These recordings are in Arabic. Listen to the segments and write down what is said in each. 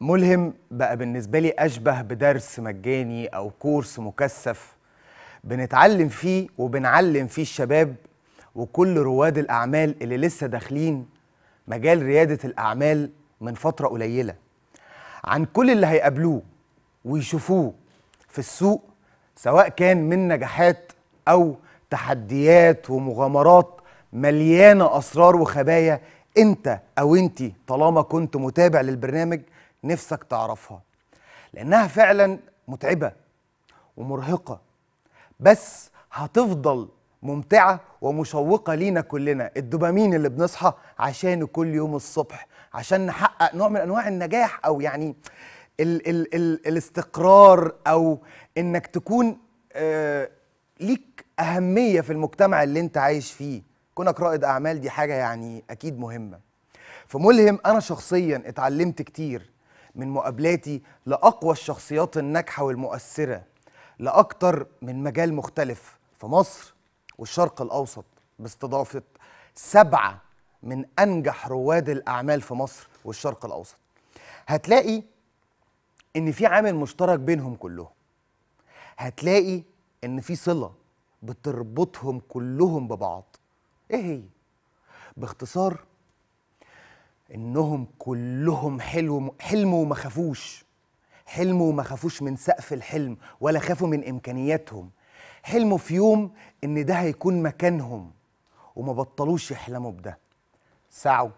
ملهم بقى بالنسبة لي أشبه بدرس مجاني أو كورس مكثف بنتعلم فيه وبنعلم فيه الشباب وكل رواد الأعمال اللي لسه داخلين مجال ريادة الأعمال من فترة قليلة عن كل اللي هيقابلوه ويشوفوه في السوق، سواء كان من نجاحات أو تحديات ومغامرات مليانة أسرار وخبايا انت او انتي طالما كنت متابع للبرنامج نفسك تعرفها، لانها فعلا متعبة ومرهقة، بس هتفضل ممتعة ومشوقة لينا كلنا. الدوبامين اللي بنصحى عشانه كل يوم الصبح عشان نحقق نوع من انواع النجاح، او يعني ال ال ال الاستقرار، او انك تكون ليك اهمية في المجتمع اللي انت عايش فيه. كونك رائد أعمال دي حاجة يعني أكيد مهمة. فملهم أنا شخصياً اتعلمت كتير من مقابلاتي لأقوى الشخصيات الناجحة والمؤثرة لأكتر من مجال مختلف في مصر والشرق الأوسط، باستضافة 7 من أنجح رواد الأعمال في مصر والشرق الأوسط. هتلاقي إن في عامل مشترك بينهم كلهم، هتلاقي إن في صلة بتربطهم كلهم ببعض. ايه هي؟ باختصار انهم كلهم حلموا وما خافوش، حلموا وما خافوش من سقف الحلم ولا خافوا من امكانياتهم، حلموا في يوم ان ده هيكون مكانهم وما بطلوش يحلموا بده، سعوا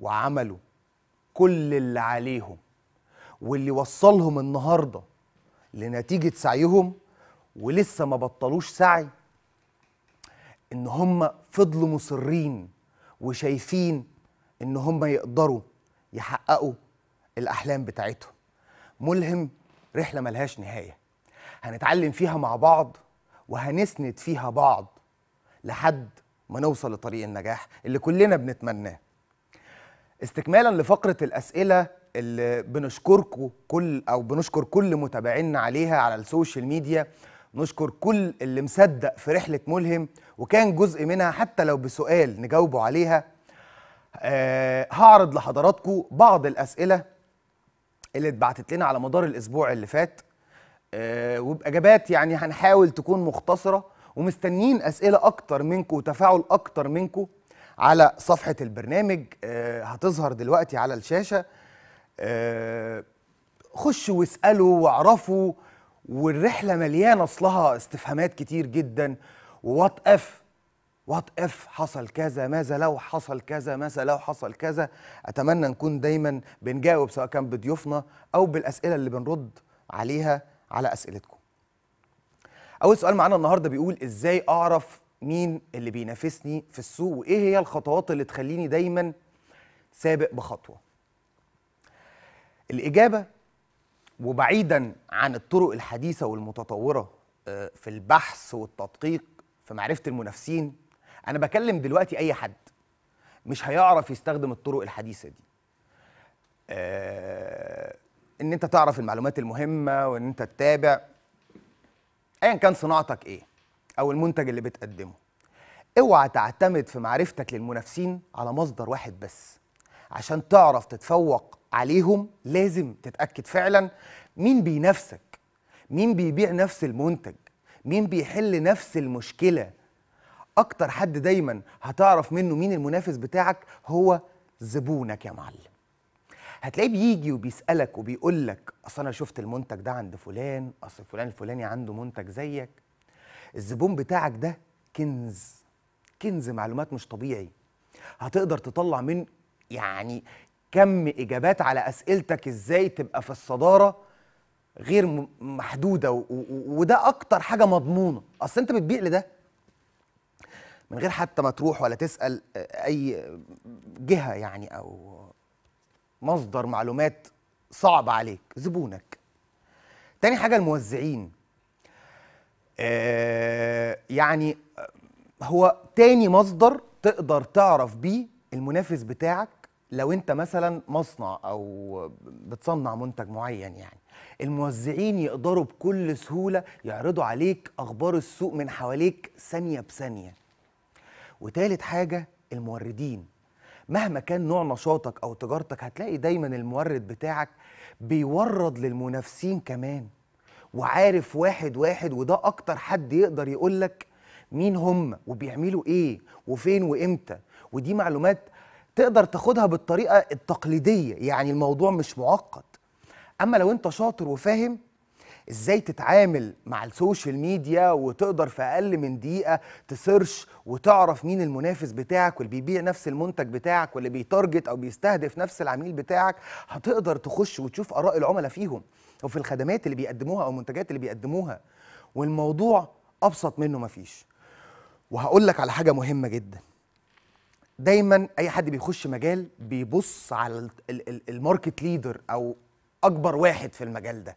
وعملوا كل اللي عليهم واللي وصلهم النهارده لنتيجة سعيهم، ولسه ما بطلوش سعي إن هم فضلوا مصرين وشايفين إن هم يقدروا يحققوا الأحلام بتاعتهم. ملهم رحلة ملهاش نهاية، هنتعلم فيها مع بعض وهنسند فيها بعض لحد ما نوصل لطريق النجاح اللي كلنا بنتمناه. استكمالا لفقرة الأسئلة اللي بنشكر كل متابعينا عليها على السوشيال ميديا، نشكر كل اللي مصدق في رحلة ملهم وكان جزء منها حتى لو بسؤال نجاوبه عليها. هعرض لحضراتكم بعض الأسئلة اللي اتبعتت لنا على مدار الأسبوع اللي فات، وبإجابات يعني هنحاول تكون مختصرة، ومستنين أسئلة أكتر منكم وتفاعل أكتر منكم على صفحة البرنامج هتظهر دلوقتي على الشاشة. خشوا واسألوا واعرفوا، والرحلة مليانة أصلها استفهامات كتير جدا، ووات اف حصل كذا، ماذا لو حصل كذا، ماذا لو حصل كذا. أتمنى نكون دايما بنجاوب سواء كان بضيوفنا أو بالأسئلة اللي بنرد عليها على أسئلتكم. أول سؤال معانا النهاردة بيقول: إزاي أعرف مين اللي بينافسني في السوق، وإيه هي الخطوات اللي تخليني دايما سابق بخطوة؟ الإجابة، وبعيدا عن الطرق الحديثة والمتطورة في البحث والتدقيق في معرفة المنافسين، أنا بكلم دلوقتي أي حد مش هيعرف يستخدم الطرق الحديثة دي. إن أنت تعرف المعلومات المهمة وإن أنت تتابع أيا كان صناعتك إيه أو المنتج اللي بتقدمه. اوعى تعتمد في معرفتك للمنافسين على مصدر واحد بس، عشان تعرف تتفوق عليهم لازم تتأكد فعلا مين بينافسك، مين بيبيع نفس المنتج، مين بيحل نفس المشكلة. أكتر حد دايما هتعرف منه مين المنافس بتاعك هو زبونك يا معلم. هتلاقيه بيجي وبيسألك وبيقولك: أصل أنا شفت المنتج ده عند فلان، أصل فلان الفلاني عنده منتج زيك. الزبون بتاعك ده كنز، كنز معلومات مش طبيعي، هتقدر تطلع من يعني كم إجابات على أسئلتك إزاي تبقى في الصدارة غير محدوده، وده اكتر حاجه مضمونه. اصل انت بتبيع لده من غير حتى ما تروح ولا تسال اي جهه يعني او مصدر معلومات صعب عليك، زبونك. تاني حاجه الموزعين، يعني هو تاني مصدر تقدر تعرف بيه المنافس بتاعك لو انت مثلا مصنع او بتصنع منتج معين. يعني الموزعين يقدروا بكل سهوله يعرضوا عليك اخبار السوق من حواليك ثانيه بثانيه. وتالت حاجه الموردين، مهما كان نوع نشاطك او تجارتك هتلاقي دايما المورد بتاعك بيورد للمنافسين كمان، وعارف واحد واحد، وده اكتر حد يقدر يقولك مين هم وبيعملوا ايه وفين وامتى. ودي معلومات تقدر تاخدها بالطريقه التقليديه، يعني الموضوع مش معقد. اما لو انت شاطر وفاهم ازاي تتعامل مع السوشيال ميديا وتقدر في اقل من دقيقه تسيرش وتعرف مين المنافس بتاعك واللي بيبيع نفس المنتج بتاعك واللي بيتارجت او بيستهدف نفس العميل بتاعك، هتقدر تخش وتشوف اراء العملاء فيهم او في الخدمات اللي بيقدموها او المنتجات اللي بيقدموها. والموضوع ابسط منه مفيش. وهقول لك على حاجه مهمه جدا، دايما اي حد بيخش مجال بيبص على الماركت ليدر او اكبر واحد في المجال ده.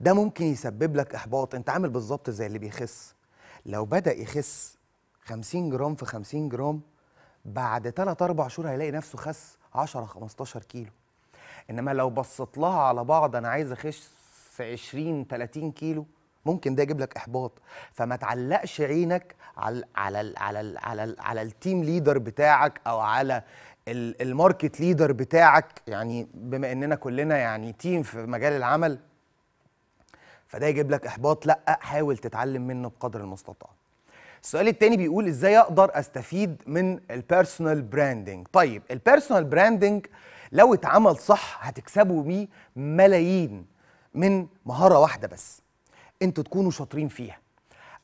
ده ممكن يسبب لك احباط. انت عامل بالظبط زي اللي بيخس، لو بدا يخس 50 جرام في 50 جرام بعد 3-4 شهور هيلاقي نفسه خس 10-15 كيلو. انما لو بصت لها على بعض، انا عايز اخس 20-30 كيلو، ممكن ده يجيب لك احباط. فما تعلقش عينك على التيم ليدر بتاعك او على الماركت ليدر بتاعك، يعني بما اننا كلنا يعني تيم في مجال العمل، فده يجيب لك احباط. لا، حاول تتعلم منه بقدر المستطاع. السؤال التاني بيقول ازاي اقدر استفيد من البيرسونال براندنج؟ طيب البيرسونال براندنج لو اتعمل صح هتكسبوا بيه ملايين من مهاره واحده بس، انتوا تكونوا شاطرين فيها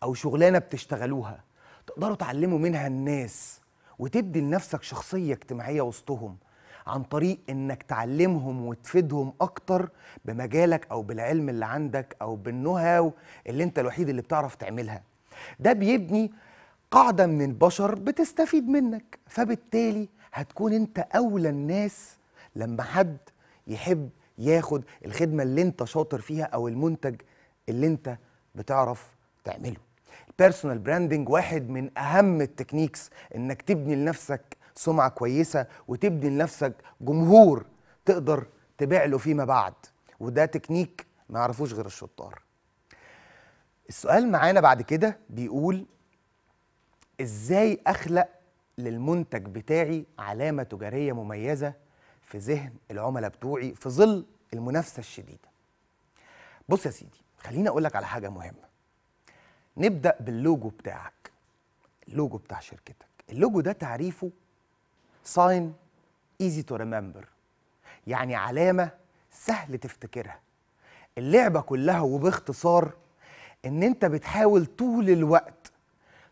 او شغلانه بتشتغلوها تقدروا تعلموا منها الناس وتدي لنفسك شخصيه اجتماعيه وسطهم، عن طريق انك تعلمهم وتفيدهم اكتر بمجالك او بالعلم اللي عندك او بالنهاو اللي انت الوحيد اللي بتعرف تعملها. ده بيبني قاعده من البشر بتستفيد منك، فبالتالي هتكون انت اولى الناس لما حد يحب ياخد الخدمه اللي انت شاطر فيها او المنتج اللي انت بتعرف تعمله. البيرسونال براندنج واحد من اهم التكنيكس، انك تبني لنفسك سمعه كويسه وتبني لنفسك جمهور تقدر تبيع له فيما بعد، وده تكنيك ما يعرفوش غير الشطار. السؤال معانا بعد كده بيقول ازاي اخلق للمنتج بتاعي علامه تجاريه مميزه في ذهن العملاء بتوعي في ظل المنافسه الشديده؟ بص يا سيدي، خليني اقول لك على حاجه مهمه. نبدا باللوجو بتاعك، اللوجو بتاع شركتك. اللوجو ده تعريفه sign easy to remember، يعني علامه سهل تفتكرها. اللعبه كلها وباختصار ان انت بتحاول طول الوقت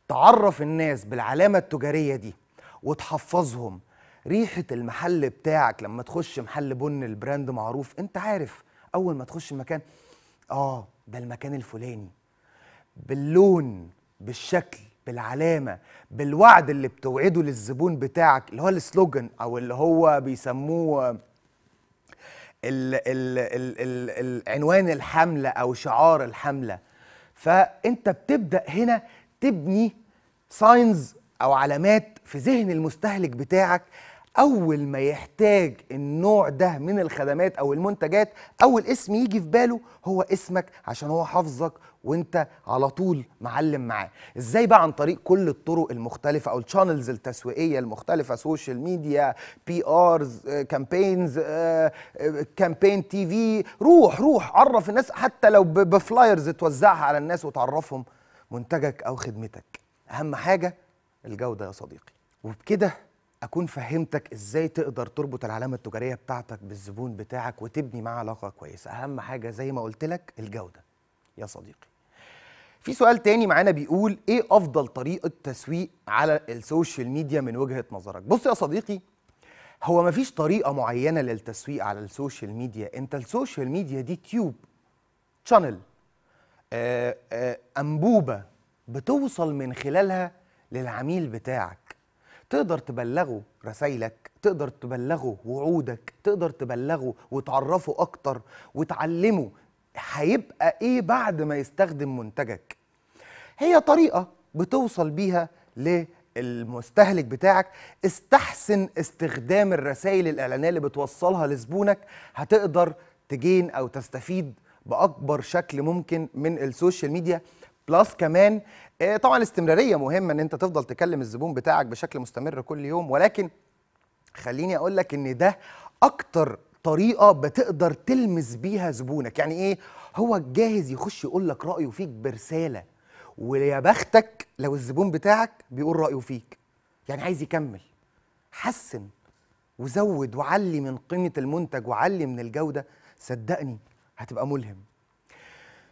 تعرف الناس بالعلامه التجاريه دي وتحفظهم. ريحه المحل بتاعك لما تخش محل بن البراند معروف، انت عارف اول ما تخش المكان ده المكان الفلاني، باللون بالشكل بالعلامه بالوعد اللي بتوعده للزبون بتاعك، اللي هو السلوجن او اللي هو بيسموه العنوان الحمله او شعار الحمله. فانت بتبدا هنا تبني ساينز او علامات في ذهن المستهلك بتاعك اول ما يحتاج النوع ده من الخدمات او المنتجات، اول اسم يجي في باله هو اسمك، عشان هو حافظك وانت على طول معلم معاه. ازاي بقى؟ عن طريق كل الطرق المختلفه او الشانلز التسويقيه المختلفه، سوشيال ميديا، بي ارز، كامبينز، كامبين تي في، روح عرف الناس، حتى لو بفلايرز توزعها على الناس وتعرفهم منتجك او خدمتك. اهم حاجه الجوده يا صديقي. وبكده أكون فهمتك إزاي تقدر تربط العلامة التجارية بتاعتك بالزبون بتاعك وتبني معاه علاقة كويسة. أهم حاجة زي ما قلت لك الجودة يا صديقي. في سؤال تاني معانا بيقول إيه أفضل طريقة تسويق على السوشيال ميديا من وجهة نظرك؟ بص يا صديقي، هو مفيش طريقة معينة للتسويق على السوشيال ميديا، أنت السوشيال ميديا دي تيوب تشانل، أنبوبة بتوصل من خلالها للعميل بتاعك. تقدر تبلغه رسايلك، تقدر تبلغه وعودك، تقدر تبلغه وتعرفه أكتر وتعلمه هيبقى إيه بعد ما يستخدم منتجك. هي طريقة بتوصل بيها للمستهلك بتاعك. استحسن استخدام الرسائل الإعلانية اللي بتوصلها لزبونك، هتقدر تجين أو تستفيد بأكبر شكل ممكن من السوشيال ميديا. بلس كمان طبعا الاستمرارية مهمة، ان انت تفضل تكلم الزبون بتاعك بشكل مستمر كل يوم، ولكن خليني اقول لك ان ده اكتر طريقة بتقدر تلمس بيها زبونك. يعني ايه؟ هو جاهز يخش يقول لك رأيه فيك برسالة، ويا بختك لو الزبون بتاعك بيقول رأيه فيك، يعني عايز يكمل. حسن وزود وعلي من قيمة المنتج وعلي من الجودة، صدقني هتبقى ملهم.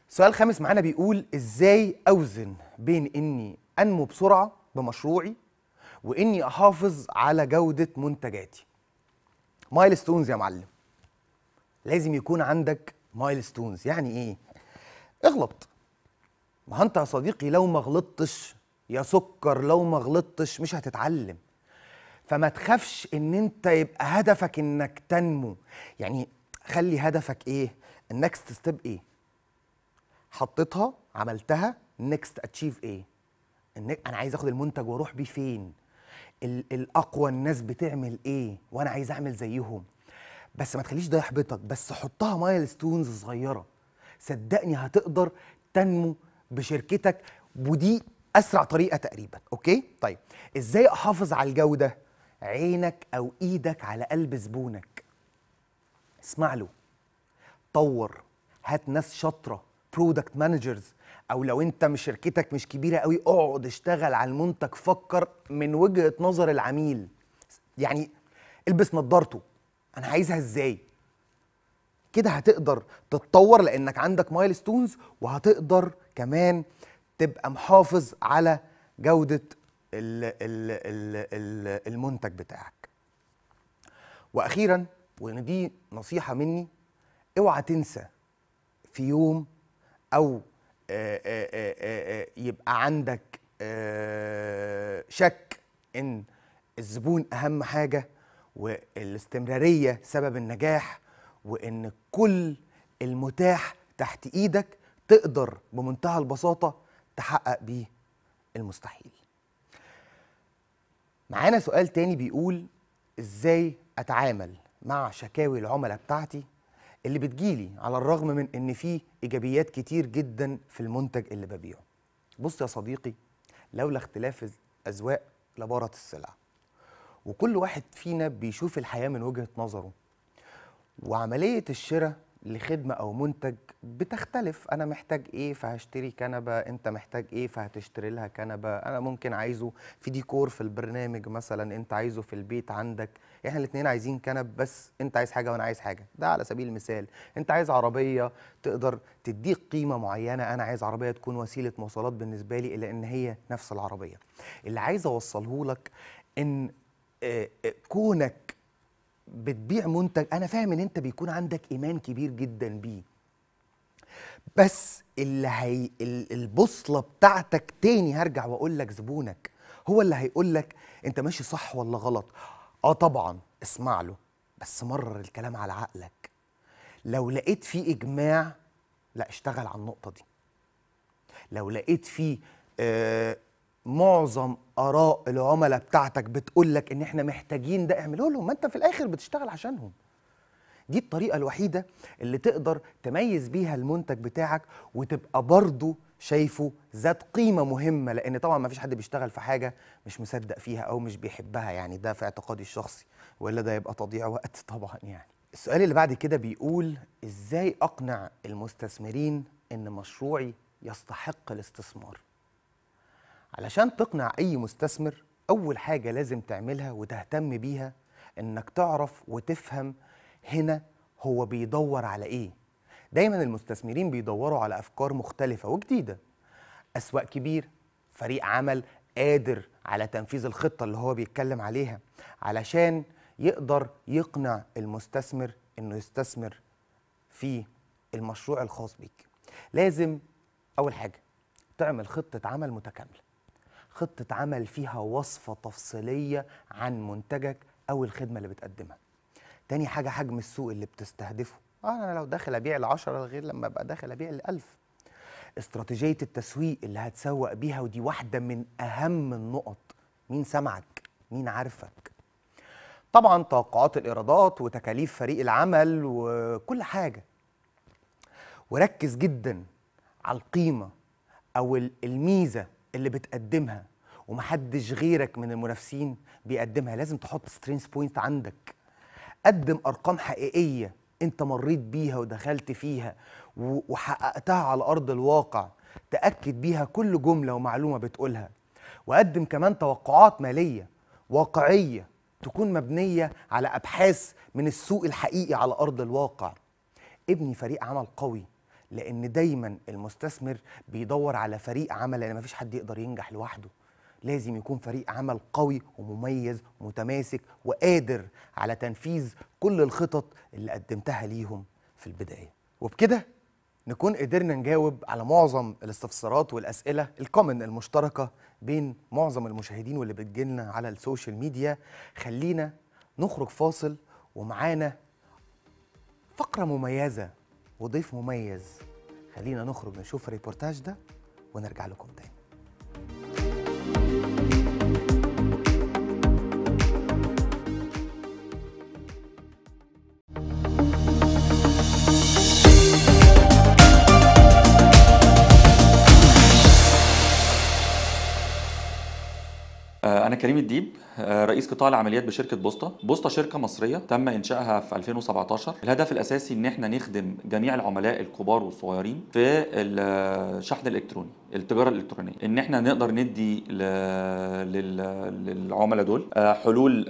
سؤال خامس معانا بيقول ازاي اوزن بين اني انمو بسرعه بمشروعي واني احافظ على جوده منتجاتي؟ مايلستونز يا معلم، لازم يكون عندك مايلستونز. يعني ايه؟ اغلط، ما انت يا صديقي لو ما غلطتش يا سكر، لو ما غلطتش مش هتتعلم. فما تخافش ان انت يبقى هدفك انك تنمو. يعني خلي هدفك ايه؟ النكست ستيب ايه؟ حطيتها عملتها، نكست اتشيف ايه؟ انا عايز اخد المنتج واروح بيه فين؟ الاقوى الناس بتعمل ايه وانا عايز اعمل زيهم. بس ما تخليش ده يحبطك، بس حطها مايلستونز صغيره، صدقني هتقدر تنمو بشركتك، ودي اسرع طريقه تقريبا. اوكي طيب ازاي احافظ على الجوده؟ عينك او ايدك على قلب زبونك، اسمع له، طور، هات ناس شاطره برودكت مانجرز، او لو انت مش شركتك مش كبيره قوي اقعد اشتغل على المنتج، فكر من وجهه نظر العميل. يعني البس نظارته، انا عايزها ازاي كده. هتقدر تتطور لانك عندك مايلستونز، وهتقدر كمان تبقى محافظ على جوده المنتج بتاعك. واخيرا، وان دي نصيحه مني، اوعى تنسى في يوم او يبقى عندك شك ان الزبون اهم حاجه، والاستمراريه سبب النجاح، وان كل المتاح تحت ايدك تقدر بمنتهى البساطه تحقق بيه المستحيل. معانا سؤال تاني بيقول ازاي اتعامل مع شكاوي العملاء بتاعتي اللي بتجيلي على الرغم من ان فيه ايجابيات كتير جدا في المنتج اللي ببيعه؟ بص يا صديقي، لولا اختلاف الاذواق لبارت السلع، وكل واحد فينا بيشوف الحياه من وجهه نظره، وعمليه الشراء لخدمه او منتج بتختلف. انا محتاج ايه فهشتري كنبه، انت محتاج ايه فهتشتري لها كنبه، انا ممكن عايزه في ديكور في البرنامج مثلا، انت عايزه في البيت عندك، احنا الاثنين عايزين كنب، بس انت عايز حاجه وانا عايز حاجه، ده على سبيل المثال. انت عايز عربيه تقدر تديك قيمه معينه، انا عايز عربيه تكون وسيله مواصلات بالنسبه لي، الا ان هي نفس العربيه. اللي عايز اوصله لك ان كونك بتبيع منتج، انا فاهم ان انت بيكون عندك ايمان كبير جدا بيه، بس اللي هي البوصله بتاعتك، تاني هرجع واقول لك زبونك هو اللي هيقول لك انت ماشي صح ولا غلط. اه طبعا اسمع له، بس مرر الكلام على عقلك. لو لقيت فيه اجماع، لا اشتغل على النقطه دي. لو لقيت فيه معظم اراء العملاء بتاعتك بتقول لك ان احنا محتاجين ده، اعمله لهم، ما انت في الاخر بتشتغل عشانهم. دي الطريقه الوحيده اللي تقدر تميز بيها المنتج بتاعك، وتبقى برضه شايفه ذات قيمه مهمه، لان طبعا ما فيش حد بيشتغل في حاجه مش مصدق فيها او مش بيحبها، يعني ده في اعتقادي الشخصي، والا ده يبقى تضييع وقت طبعا. يعني السؤال اللي بعد كده بيقول ازاي اقنع المستثمرين ان مشروعي يستحق الاستثمار؟ علشان تقنع اي مستثمر، اول حاجه لازم تعملها وتهتم بيها انك تعرف وتفهم هنا هو بيدور على ايه. دايما المستثمرين بيدوروا على افكار مختلفه وجديده، اسواق كبير، فريق عمل قادر على تنفيذ الخطه اللي هو بيتكلم عليها، علشان يقدر يقنع المستثمر انه يستثمر في المشروع الخاص بيك. لازم أول حاجة تعمل خطة عمل متكاملة، خطة عمل فيها وصفة تفصيلية عن منتجك أو الخدمة اللي بتقدمها. تاني حاجة حجم السوق اللي بتستهدفه، أنا لو داخل أبيع ل10 غير لما أبقى داخل أبيع ل1000. استراتيجية التسويق اللي هتسوق بيها، ودي واحدة من أهم النقط، مين سمعك؟ مين عارفك؟ طبعا توقعات الإيرادات وتكاليف فريق العمل وكل حاجة. وركز جدا على القيمة أو الميزة اللي بتقدمها ومحدش غيرك من المنافسين بيقدمها، لازم تحط سترينث بوينت عندك. قدم أرقام حقيقية أنت مريت بيها ودخلت فيها وحققتها على أرض الواقع، تأكد بيها كل جملة ومعلومة بتقولها. وقدم كمان توقعات مالية واقعية تكون مبنية على أبحاث من السوق الحقيقي على أرض الواقع. ابني فريق عمل قوي، لأن دايما المستثمر بيدور على فريق عمل، لأن مفيش حد يقدر ينجح لوحده. لازم يكون فريق عمل قوي ومميز ومتماسك وقادر على تنفيذ كل الخطط اللي قدمتها ليهم في البداية. وبكده نكون قدرنا نجاوب على معظم الاستفسارات والأسئلة الكومن المشتركة بين معظم المشاهدين واللي بتجيلنا على السوشيال ميديا. خلينا نخرج فاصل ومعانا فقرة مميزة وضيف مميز. خلينا نخرج نشوف الريبورتاج ده ونرجع لكم تاني. أنا كريم الديب، رئيس قطاع العمليات بشركة بوسطة. بوسطة شركة مصرية تم إنشائها في 2017. الهدف الأساسي إن احنا نخدم جميع العملاء الكبار والصغيرين في الشحن الإلكتروني، التجارة الإلكترونية، إن احنا نقدر ندي للعملاء دول حلول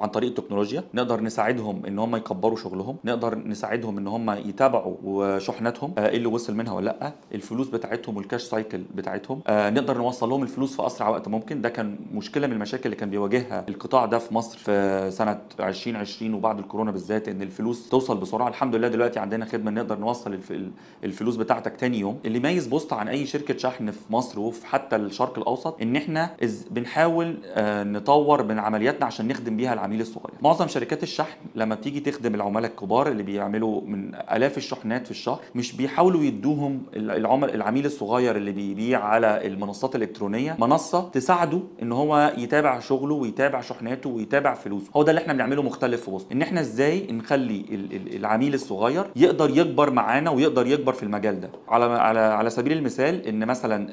عن طريق التكنولوجيا، نقدر نساعدهم إن هم يكبروا شغلهم، نقدر نساعدهم إن هم يتابعوا شحناتهم، إيه اللي وصل منها ولا لأ، الفلوس بتاعتهم والكاش سايكل بتاعتهم، نقدر نوصل لهم الفلوس في أسرع وقت ممكن. ده كان مشكلة من المشاكل اللي كان بيواجهها القطاع ده في مصر في سنة 2020 وبعد الكورونا بالذات، إن الفلوس توصل بسرعة. الحمد لله دلوقتي عندنا خدمة نقدر نوصل الفلوس بتاعتك تاني يوم. اللي يميز بوسطة عن أي شركة شحن في مصر وفي حتى الشرق الأوسط إن إحنا بنحاول نطور من عملياتنا عشان نخدم بيها العميل الصغير. معظم شركات الشحن لما بتيجي تخدم العملاء الكبار اللي بيعملوا من آلاف الشحنات في الشهر، مش بيحاولوا يدوهم العميل الصغير اللي بيبيع على المنصات الإلكترونية منصة تساعده إن هو يتابع شغله ويتابع شحناته ويتابع فلوسه. هو ده اللي احنا بنعمله مختلف في بوسطة، ان احنا ازاي نخلي العميل الصغير يقدر يكبر معانا ويقدر يكبر في المجال ده. على سبيل المثال، ان مثلا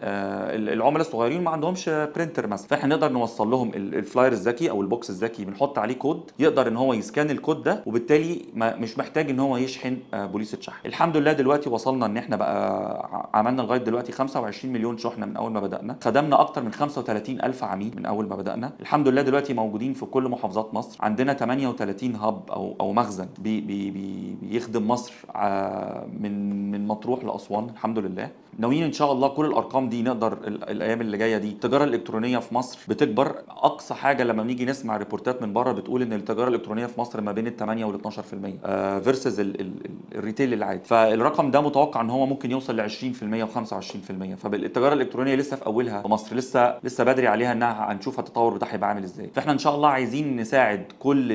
العملاء الصغيرين ما عندهمش برينتر مثلا، فاحنا نقدر نوصل لهم الفلاير الذكي او البوكس الذكي، بنحط عليه كود يقدر ان هو يسكان الكود ده، وبالتالي مش محتاج ان هو يشحن بوليصه شحن. الحمد لله دلوقتي وصلنا ان احنا بقى عملنا لغايه دلوقتي 25 مليون شحنه من اول ما بدانا، خدمنا اكتر من 35,000 عميل من اول ما بدانا. الحمد لله دلوقتي موجودين في كل محافظات مصر، عندنا 38 هاب او مخزن بيخدم مصر من مطروح لاسوان. الحمد لله ناويين ان شاء الله كل الارقام دي نقدر الايام اللي جايه دي. التجاره الالكترونيه في مصر بتكبر، اقصى حاجه لما بنيجي نسمع ريبورتات من بره بتقول ان التجاره الالكترونيه في مصر ما بين 8 وال 12% فيرسز الريتيل العادي، فالرقم ده متوقع ان هو ممكن يوصل ل 20% و25%. فالتجاره الالكترونيه لسه في اولها في مصر، لسه بدري عليها انها هنشوف التطور بتاعها هيبقى عامل ازاي. فاحنا ان شاء الله عايزين نساعد كل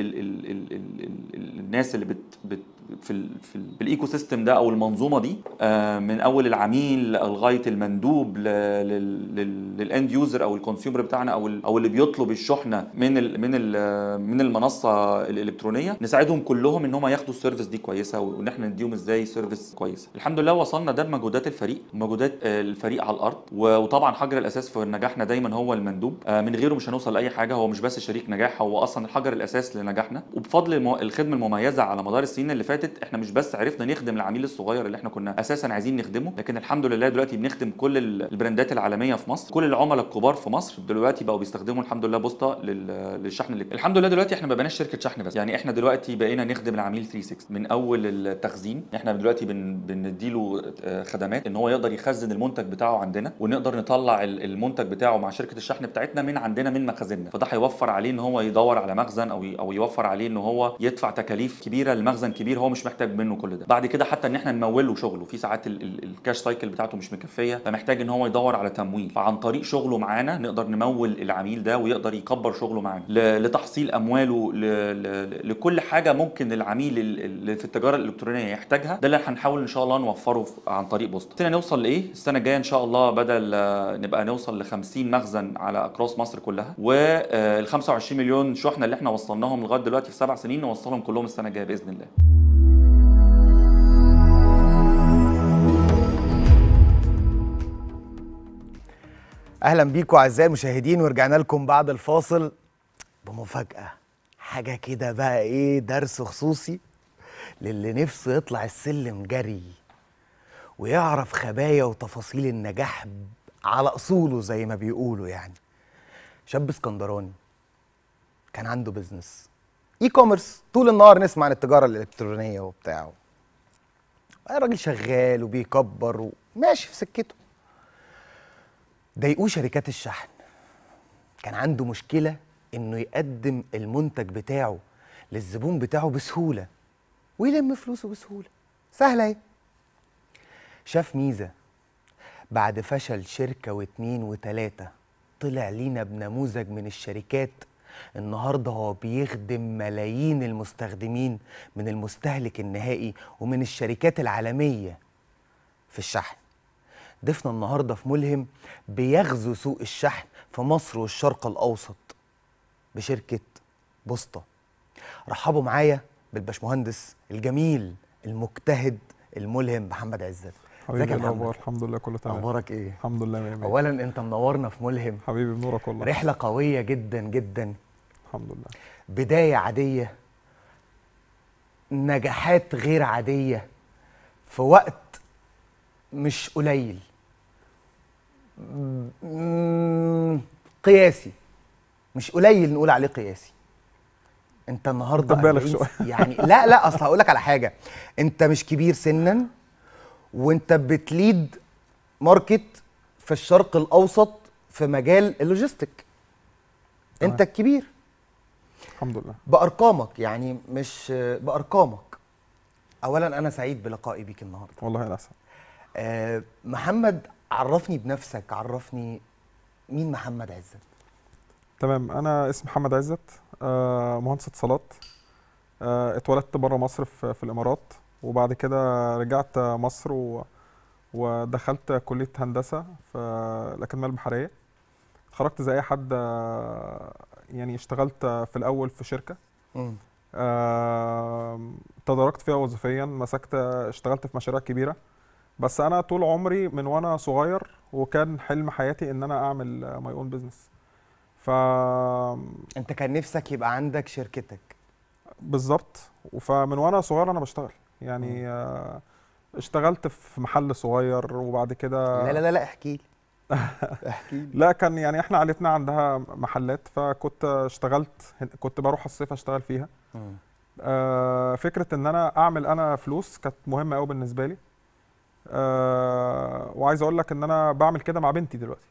الناس اللي في الايكو سيستم ده او المنظومه دي، من اول العميل لغايه المندوب للاند يوزر او الكونسيومر بتاعنا او اللي بيطلب الشحنه من المنصه الالكترونيه، نساعدهم كلهم ان هم ياخدوا السيرفيس دي كويسه، وان احنا نديهم ازاي سيرفيس كويسه. الحمد لله وصلنا ده بمجهودات الفريق، مجهودات الفريق على الارض. وطبعا حجر الاساس في نجاحنا دايما هو المندوب، من غيره مش هنوصل لاي حاجه. هو مش بس شريك نجاح، هو اصلا الحجر الاساس لنجاحنا. وبفضل الخدمه المميزه على مدار السنين اللي فاتت، احنا مش بس عرفنا نخدم العميل الصغير اللي احنا كنا اساسا عايزين نخدمه، لكن الحمد لله لله دلوقتي بنخدم كل البراندات العالميه في مصر، كل العملاء الكبار في مصر دلوقتي بقوا بيستخدموا الحمد لله بوسطه للشحن الالكتروني. الحمد لله دلوقتي احنا ما بقيناش شركه شحن بس، يعني احنا دلوقتي بقينا نخدم العميل 360 من اول التخزين. احنا دلوقتي بنديله خدمات ان هو يقدر يخزن المنتج بتاعه عندنا، ونقدر نطلع المنتج بتاعه مع شركه الشحن بتاعتنا من عندنا من مخازننا، فده هيوفر عليه ان هو يدور على مخزن او يوفر عليه ان هو يدفع تكاليف كبيره لمخزن كبير هو مش محتاج منه كل ده. بعد كده حتى ان احنا نمول له شغله، في ساعات الكاش سايكل بتاعته مش مكفيه فمحتاج ان هو يدور على تمويل، فعن طريق شغله معانا نقدر نمول العميل ده ويقدر يكبر شغله معانا لتحصيل امواله لكل حاجه ممكن العميل اللي في التجاره الالكترونيه يحتاجها. ده اللي هنحاول ان شاء الله نوفره عن طريق بوسطه. السنه نوصل لايه؟ السنه الجايه ان شاء الله بدل نبقى نوصل ل 50 مخزن على اقراص مصر كلها، وال 25 مليون شحنه اللي احنا وصلناهم لغايه دلوقتي في 7 سنين نوصلهم كلهم السنه الجايه باذن الله. اهلا بيكم اعزائي المشاهدين، ورجعنا لكم بعد الفاصل بمفاجاه، حاجه كده بقى ايه، درس خصوصي للي نفسه يطلع السلم جري ويعرف خبايا وتفاصيل النجاح على اصوله زي ما بيقولوا. يعني شاب اسكندراني كان عنده بيزنس اي كوميرس، طول النهار نسمع عن التجاره الالكترونيه وبتاعه، الراجل شغال وبيكبر وماشي في سكته. ضايقوه شركات الشحن، كان عنده مشكلة إنه يقدم المنتج بتاعه للزبون بتاعه بسهولة ويلم فلوسه بسهولة، سهلة اهي. شاف ميزة بعد فشل شركة و2 و3 طلع لينا بنموذج من الشركات، النهاردة هو بيخدم ملايين المستخدمين من المستهلك النهائي ومن الشركات العالمية في الشحن. ضيفنا النهارده في ملهم بيغزو سوق الشحن في مصر والشرق الاوسط بشركه بوسطه. رحبوا معايا بالباشمهندس الجميل المجتهد الملهم محمد عزت. ازيك يا محمد؟ الحمد لله كله تمام. اخبارك ايه؟ الحمد لله مية مية. اولا انت منورنا في ملهم حبيبي، منورك والله. رحله قويه جدا جدا الحمد لله، بدايه عاديه، نجاحات غير عاديه في وقت مش قليل، قياسي، مش قليل نقول عليه قياسي. انت النهارده بالغ شويه يعني لا اصل هقول لك على حاجه، انت مش كبير سنا وانت بتليد ماركت في الشرق الاوسط في مجال اللوجيستيك، انت الكبير الحمد لله بارقامك، يعني مش بارقامك. اولا انا سعيد بلقائي بيك النهارده والله. انا اسعد. محمد، عرفني بنفسك، عرفني مين محمد عزت. تمام، انا اسمي محمد عزت، مهندس اتصالات، اتولدت بره مصر في الامارات، وبعد كده رجعت مصر ودخلت كليه هندسه في الاكاديميه البحريه. اتخرجت زي اي حد، يعني اشتغلت في الاول في شركه تدرجت فيها وظيفيا، اشتغلت في مشاريع كبيره، بس انا طول عمري من وانا صغير وكان حلم حياتي ان انا اعمل ماي اون بزنس. انت كان نفسك يبقى عندك شركتك بالظبط، فمن وانا صغير انا بشتغل، يعني اشتغلت في محل صغير وبعد كده لا لا لا احكي لي احكي لي لا كان يعني احنا عائلتنا عندها محلات، فكنت اشتغلت، كنت بروح الصيف اشتغل فيها. فكره ان انا اعمل انا فلوس كانت مهمه قوي بالنسبه لي، وعايز اقول لك ان انا بعمل كده مع بنتي دلوقتي،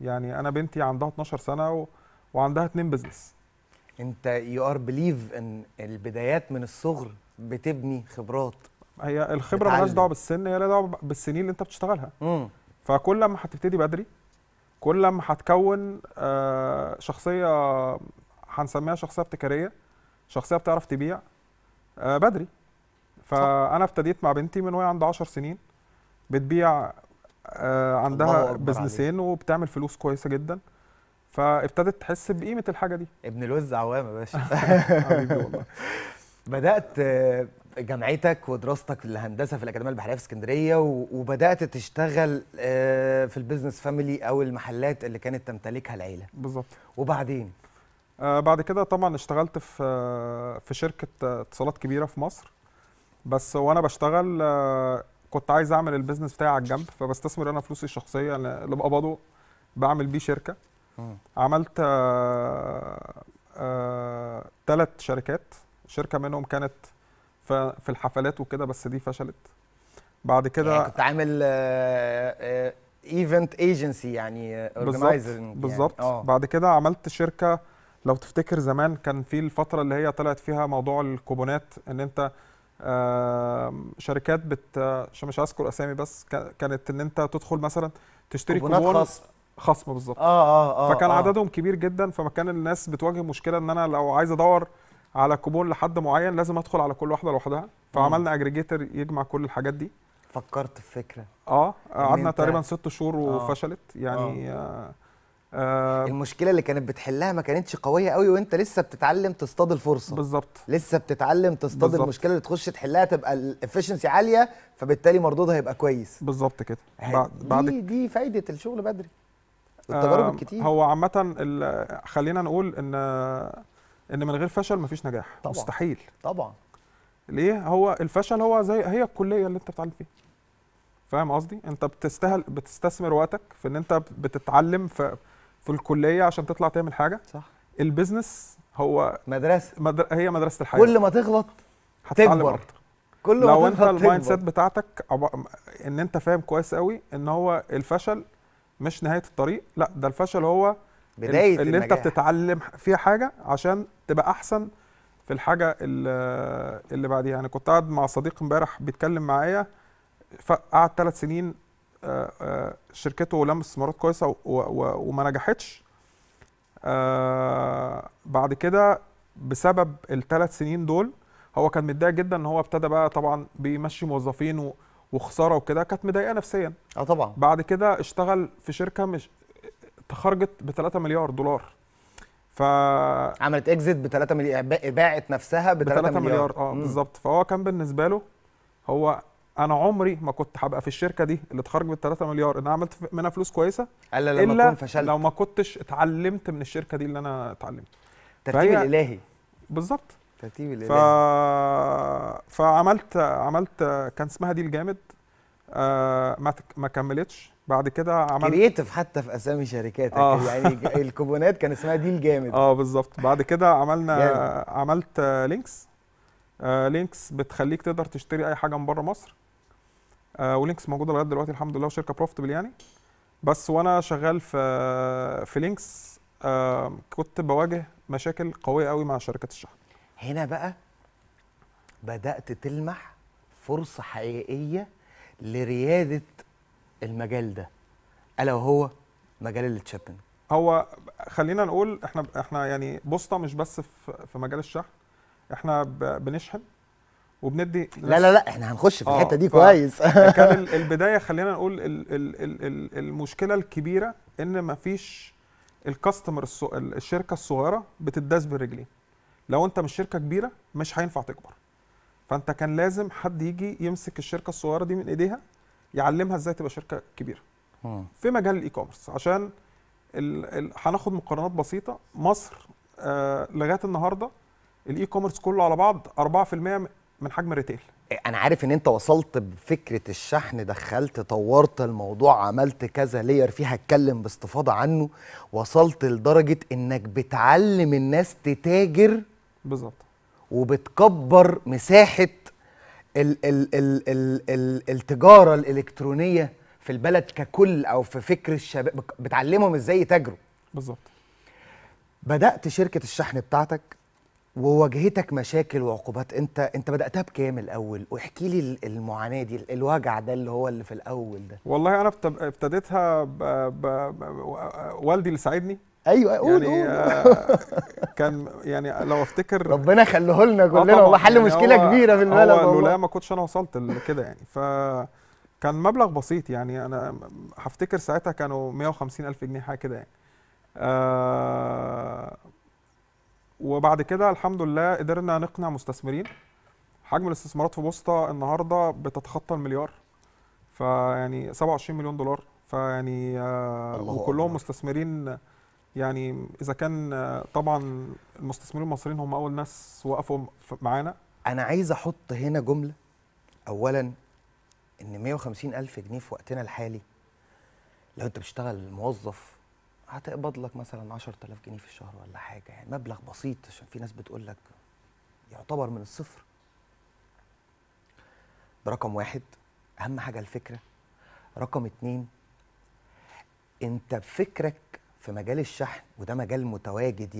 يعني انا بنتي عندها 12 سنه وعندها 2 بزنس. انت يو ار بليف ان البدايات من الصغر بتبني خبرات، هي الخبره مالهاش دعوه بالسن، هي لها دعوه بالسنين اللي انت بتشتغلها. فكل ما هتبتدي بدري كل ما هتكون شخصيه، هنسميها شخصيه ابتكاريه، شخصيه بتعرف تبيع بدري. فانا ابتديت مع بنتي من وهي عندها 10 سنين بتبيع، عندها بزنسين وبتعمل فلوس كويسه جدا، فابتدت تحس بقيمه الحاجه دي. ابن الوز عوام يا باشا حبيبي والله. بدات جامعتك ودراستك الهندسه في الاكاديميه البحريه في اسكندريه، وبدات تشتغل في البيزنس فاميلي او المحلات اللي كانت تمتلكها العيله بالظبط. وبعدين بعد كده طبعا اشتغلت في شركه اتصالات كبيره في مصر، بس وانا بشتغل كنت عايز اعمل البيزنس بتاعي على الجنب، فبستثمر انا فلوسي الشخصيه اللي بقبضه بعمل بيه شركه. عملت 3 شركات، شركه منهم كانت في الحفلات وكده بس دي فشلت. بعد كده يعني كنت عامل ايفنت ايجنسي يعني اورجنايزر بالظبط. بعد كده عملت شركه، لو تفتكر زمان كان في الفتره اللي هي طلعت فيها موضوع الكوبونات، ان انت شركات عشان مش هذكر اسامي، بس كانت ان انت تدخل مثلا تشتري كوبون خصم بالظبط. فكان عددهم كبير جدا، فما كان الناس بتواجه مشكله ان انا لو عايز ادور على كوبون لحد معين لازم ادخل على كل واحده لوحدها. فعملنا اجريجيتر يجمع كل الحاجات دي. فكرت في فكره قعدنا تقريبا 6 شهور وفشلت يعني. المشكله اللي كانت بتحلها ما كانتش قويه قوي، وانت لسه بتتعلم تصطاد الفرصه. بالظبط، لسه بتتعلم تصطاد بالزبط. المشكله اللي تخش تحلها تبقى الافشنسي عاليه، فبالتالي مردودها هيبقى كويس. بالظبط كده. دي فايده الشغل بدري والتجارب الكتير. هو عامه خلينا نقول ان من غير فشل مفيش نجاح. طبعًا. مستحيل طبعا. ليه؟ هو الفشل هو زي هي الكليه اللي انت بتتعلم فيها، فاهم قصدي؟ انت بتستثمر وقتك في ان انت بتتعلم في الكليه عشان تطلع تعمل حاجه. صح. البيزنس هو مدرسه، هي مدرسه الحياه. كل ما تغلط هتكبر، كل ما لو انت المايند سيت بتاعتك ان انت فاهم كويس قوي ان هو الفشل مش نهايه الطريق، لا ده الفشل هو بدايه اللي انت بتتعلم فيها حاجه عشان تبقى احسن في الحاجه اللي بعديها. يعني كنت قاعد مع صديق امبارح بيتكلم معايا، فقعد 3 سنين شركته لم استثمارات كويسه وما نجحتش. بعد كده بسبب ال3 سنين دول هو كان متضايق جدا، ان هو ابتدى بقى طبعا بيمشي موظفين وخساره وكده، كانت مضايقه نفسيا. طبعا. بعد كده اشتغل في شركه مش تخرجت ب3 مليار دولار، عملت اكزيت ب3 مليار، باعت نفسها ب3 مليار. بالظبط. فهو كان بالنسبه له هو انا عمري ما كنت هبقى في الشركه دي اللي اتخرج ب3 مليار ان عملت منها فلوس كويسه الا اكون فشلت، لو ما كنتش اتعلمت من الشركه دي اللي انا اتعلمت. ترتيب الالهي. بالظبط، ترتيب الالهي. فعملت كان اسمها دي الجامد، ما كملتش. بعد كده عملت كرييتيف حتى في اسامي شركاتك. يعني الكوبونات كان اسمها دي الجامد. بالظبط. بعد كده عملت لينكس. لينكس بتخليك تقدر تشتري اي حاجه من بره مصر، ولينكس موجوده لغايه دلوقتي الحمد لله، وشركه بروفيتبل يعني. بس وانا شغال في لينكس كنت بواجه مشاكل قويه قوي مع شركات الشحن. هنا بقى بدات تلمح فرصه حقيقيه لرياده المجال ده، الا وهو مجال التشيبنج. هو خلينا نقول احنا يعني بوسطه مش بس في مجال الشحن، احنا بنشحن وبندي. لا احنا هنخش في الحته دي كويس. كان البدايه خلينا نقول المشكله الكبيره ان مفيش الكاستمر، الشركه الصغيره بتداس بالرجلين. لو انت مش شركه كبيره مش هينفع تكبر، فانت كان لازم حد يجي يمسك الشركه الصغيره دي من ايديها، يعلمها ازاي تبقى شركه كبيره. في مجال الاي كوميرس، عشان هناخد مقارنات بسيطه. مصر لغايه النهارده الاي كوميرس كله على بعض 4% من حجم الريتيل. انا عارف ان انت وصلت بفكره الشحن، دخلت طورت الموضوع، عملت كذا لاير فيها، اتكلم باستفاضه عنه. وصلت لدرجه انك بتعلم الناس تتاجر. بالظبط. وبتكبر مساحه ال ال ال ال ال التجاره الالكترونيه في البلد ككل، او في فكر الشباب، بتعلمهم ازاي يتاجروا. بالظبط. بدات شركه الشحن بتاعتك وواجهتك مشاكل وعقوبات. انت بداتها بكام الاول؟ واحكي لي المعاناه دي، الوجع ده اللي في الاول ده. والله انا ابتديتها والدي اللي ساعدني. ايوه قول يعني. كان يعني لو افتكر ربنا خليه لنا كلنا، والله حل يعني مشكله كبيره في البلد والله. لولا ما كنتش انا وصلت لكده يعني. فكان مبلغ بسيط يعني، انا هفتكر ساعتها كانوا 150,000 جنيه حاجه كده يعني. وبعد كده الحمد لله قدرنا نقنع مستثمرين. حجم الاستثمارات في بوسطة النهارده بتتخطى المليار، فيعني 27 مليون دولار، فيعني وكلهم مستثمرين يعني. اذا كان طبعا المستثمرين المصريين هم اول ناس وقفوا معانا. انا عايز احط هنا جمله. اولا ان 150,000 جنيه في وقتنا الحالي لو انت بتشتغل موظف هتقبض لك مثلا 10,000 جنيه في الشهر ولا حاجه، يعني مبلغ بسيط، عشان في ناس بتقول لك يعتبر من الصفر. ده رقم واحد، اهم حاجه الفكره. رقم اتنين، انت بفكرك في مجال الشحن، وده مجال متواجد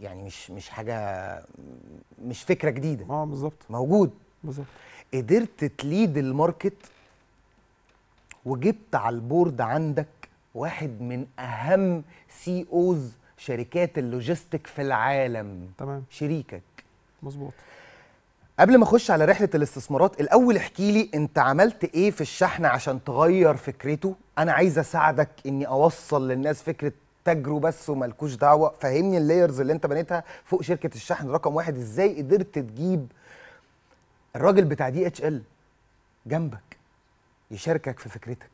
يعني مش حاجه، مش فكره جديده. بالظبط، موجود بالظبط. قدرت تليد الماركت وجبت على البورد عندك واحد من اهم سي اوز شركات اللوجيستيك في العالم. تمام، شريكك. مظبوط. قبل ما اخش على رحله الاستثمارات، الاول احكي لي انت عملت ايه في الشحن عشان تغير فكرته. انا عايز اساعدك اني اوصل للناس فكره تجروا بس ومالكوش دعوه. فهمني اللايرز اللي انت بنيتها فوق شركه الشحن رقم واحد، ازاي قدرت تجيب الراجل بتاع DHL جنبك يشاركك في فكرتك؟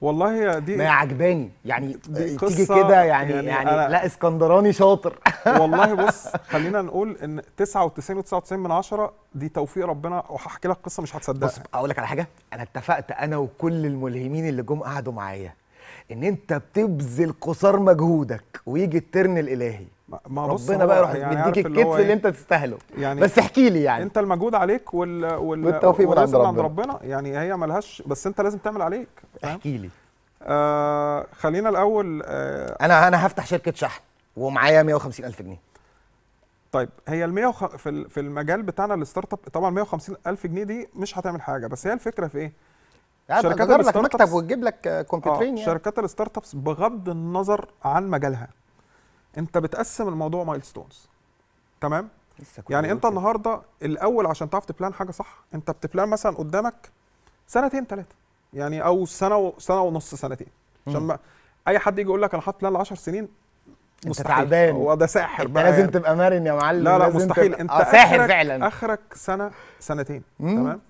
والله دي ما عجباني، يعني تيجي كده يعني لا اسكندراني شاطر. والله بص، خلينا نقول ان 99.99% دي توفيق ربنا، وهحكي لك قصه مش هتصدقها. بص اقول لك على حاجه، انا اتفقت انا وكل الملهمين اللي جم قعدوا معايا ان انت بتبذل قصار مجهودك ويجي الترن الالهي. ما ربنا بقى يروح مديك الكتف اللي انت تستاهله. يعني بس احكي لي، يعني انت المجهود عليك والتوفيق من عند ربنا، يعني هي ملهاش، بس انت لازم تعمل عليك. احكي لي. خلينا الاول. انا هفتح شركه شحن ومعايا 150,000 جنيه. طيب، هي في المجال بتاعنا الستارت اب طبعا 150,000 جنيه دي مش هتعمل حاجه، بس هي الفكره في ايه؟ شركات الستارت ابس مكتب وتجيب لك كمبيوترين. يعني شركات الستارت ابس بغض النظر عن مجالها، انت بتقسم الموضوع مايلستونز. تمام؟ يعني انت النهارده الاول عشان تعرف تبلان حاجه صح، انت بتبلان مثلا قدامك سنتين ثلاثه، يعني او سنه ونص، سنتين. عشان اي حد يجي يقول لك انا حاطط بلان ل 10 سنين، مستحيل. انت تعبان، هو ده ساحر بقى، لازم يعني تبقى مرن يا معلم. لا مستحيل، انت ساحر فعلا. اخرك سنه سنتين. تمام؟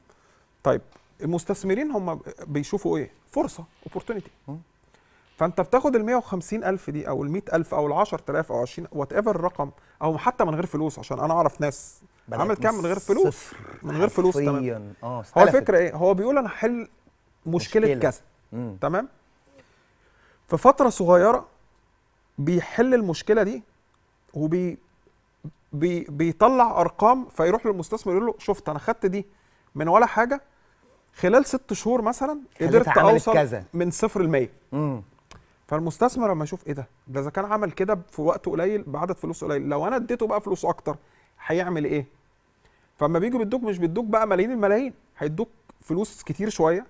طيب، المستثمرين هم بيشوفوا ايه؟ فرصه، اوبورتونيتي. فانت بتاخد ال 150,000 دي او ال 100,000 او ال 10,000 او 20 وات ايفر الرقم، او حتى من غير فلوس، عشان انا اعرف ناس عملت كام من غير فلوس. من غير فلوس. تمام. هو الفكره ايه؟ هو بيقول انا هحل مشكله كذا. تمام؟ في فتره صغيره بيحل المشكله دي، وبي بي بيطلع ارقام، فيروح للمستثمر يقول له شفت انا خدت دي من ولا حاجه خلال 6 شهور مثلا، قدرت اوصل كذا من 0 ل 100. فالمستثمر لما يشوف ايه ده اذا كان عمل كده في وقت قليل بعدد فلوس قليل، لو انا اديته بقى فلوس اكتر هيعمل ايه؟ فاما بيجوا بيدوك، مش بيدوك بقى ملايين الملايين، هيدوك فلوس كتير شويه،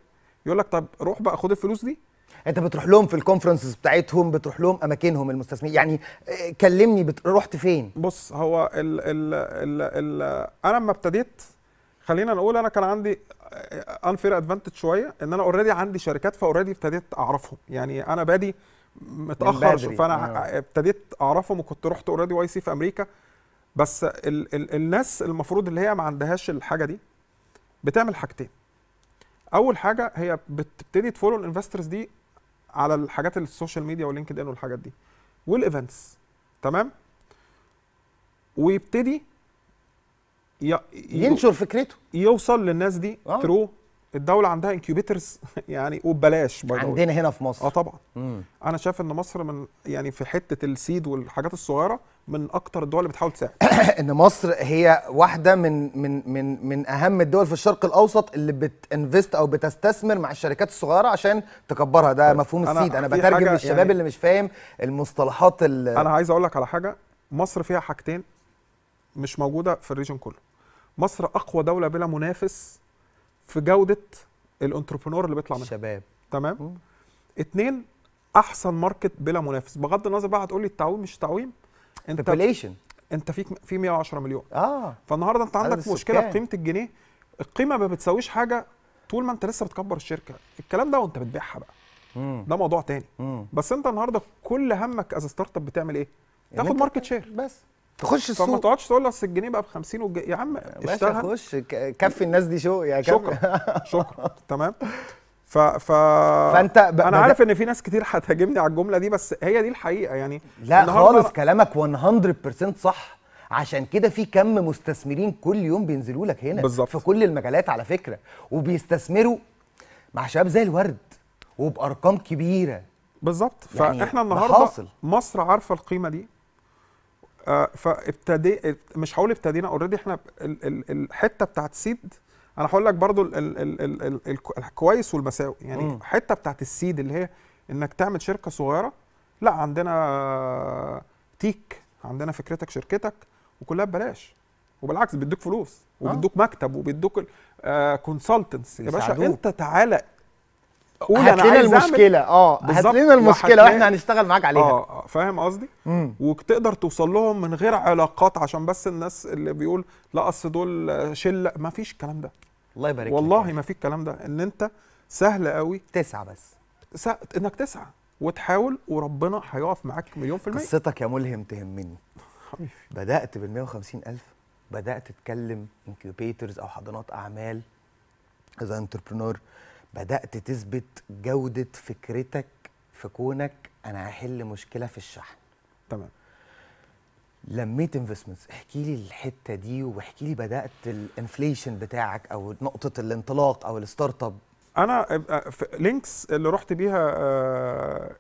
يقول لك طب روح بقى خد الفلوس دي. انت بتروح لهم في الكونفرنسز بتاعتهم، بتروح لهم اماكنهم المستثمرين، يعني كلمني رحت فين؟ بص، هو ال ال ال ال انا لما ابتديت، خلينا نقول انا كان عندي انفير ادفانتج شويه، ان انا اوريدي عندي شركات، فاوريدي ابتديت اعرفهم. يعني انا بادي متاخر، فانا ابتديت اعرفهم، وكنت رحت اوريدي YC في امريكا. بس ال ال الناس المفروض اللي هي ما عندهاش الحاجه دي بتعمل حاجتين. اول حاجه هي بتبتدي تفولو الانفسترز دي على الحاجات السوشيال ميديا ولينكد ان والحاجات دي والايفنتس. تمام؟ ويبتدي ينشر فكرته، يوصل للناس دي. ترو الدوله عندها انكيوبيترز يعني، وببلاش عندنا هنا في مصر. طبعا. انا شايف ان مصر من يعني في حته السيد والحاجات الصغيره من اكتر الدول اللي بتحاول تساعد. ان مصر هي واحده من من من من اهم الدول في الشرق الاوسط اللي بتانفست او بتستثمر مع الشركات الصغيره عشان تكبرها. ده مفهوم السيد. انا بترجم للشباب يعني اللي مش فاهم المصطلحات. انا عايز اقول لك على حاجه، مصر فيها حاجتين مش موجوده في الريجن كله. مصر اقوى دوله بلا منافس في جوده الانتربرنور اللي بيطلع منها الشباب. تمام؟ 2، احسن ماركت بلا منافس. بغض النظر بقى هتقول لي التعويم مش تعويم، انت في 110 مليون. فالنهارده انت عندك مشكله في قيمه الجنيه، القيمه ما بتساويش حاجه طول ما انت لسه بتكبر الشركه. الكلام ده وانت بتبيعها بقى، ده موضوع تاني. بس انت النهارده كل همك از ستارت اب بتعمل ايه؟ تاخد ماركت شير بس، تخش السوق. فما تقعدش تقول اصل الجنيه بقى ب 50 يا عم اشتغل، خش كفي الناس دي. شكرا. تمام. فانت انا عارف ان في ناس كتير هتهاجمني على الجمله دي، بس هي دي الحقيقه يعني. لا خالص، كلامك 100% صح. عشان كده في كم مستثمرين كل يوم بينزلوا لك هنا بالزبط، في كل المجالات على فكره، وبيستثمروا مع شباب زي الورد وبارقام كبيره بالظبط. يعني فاحنا النهارده مصر عارفه القيمه دي، فابتدي مش هقول ابتدينا اوريدي، احنا الحته بتاعت سيد، انا هقول لك برضو الكويس والمساوئ. يعني الحته بتاعت السيد اللي هي انك تعمل شركه صغيره، لا عندنا تيك، عندنا فكرتك شركتك وكلها ببلاش، وبالعكس بيدوك فلوس وبيدوك مكتب وبيدوك كونسلتنتس. يا باشا انت تعالى قول انا عايز المشكله، هات لنا المشكله واحنا هنشتغل معاك عليها. فاهم قصدي؟ وتقدر توصل لهم من غير علاقات، عشان بس الناس اللي بيقول لا اصل دول شله، ما فيش الكلام ده. الله يبارك لك. والله ما في الكلام ده، ان انت سهل قوي تسعى، بس انك تسعى وتحاول وربنا هيقف معاك مليون في المية. قصتك يا ملهم تهمني حبيبي. بدأت بال 150,000، بدأت تتكلم انكيوبيترز أو حضانات أعمال از انتربرنور، بدأت تثبت جودة فكرتك في كونك أنا هحل مشكلة في الشحن. تمام. لميت انفستمنتس، احكي لي الحتة دي واحكي لي بدأت الانفليشن بتاعك أو نقطة الانطلاق أو الستارت اب. انا لينكس اللي رحت بيها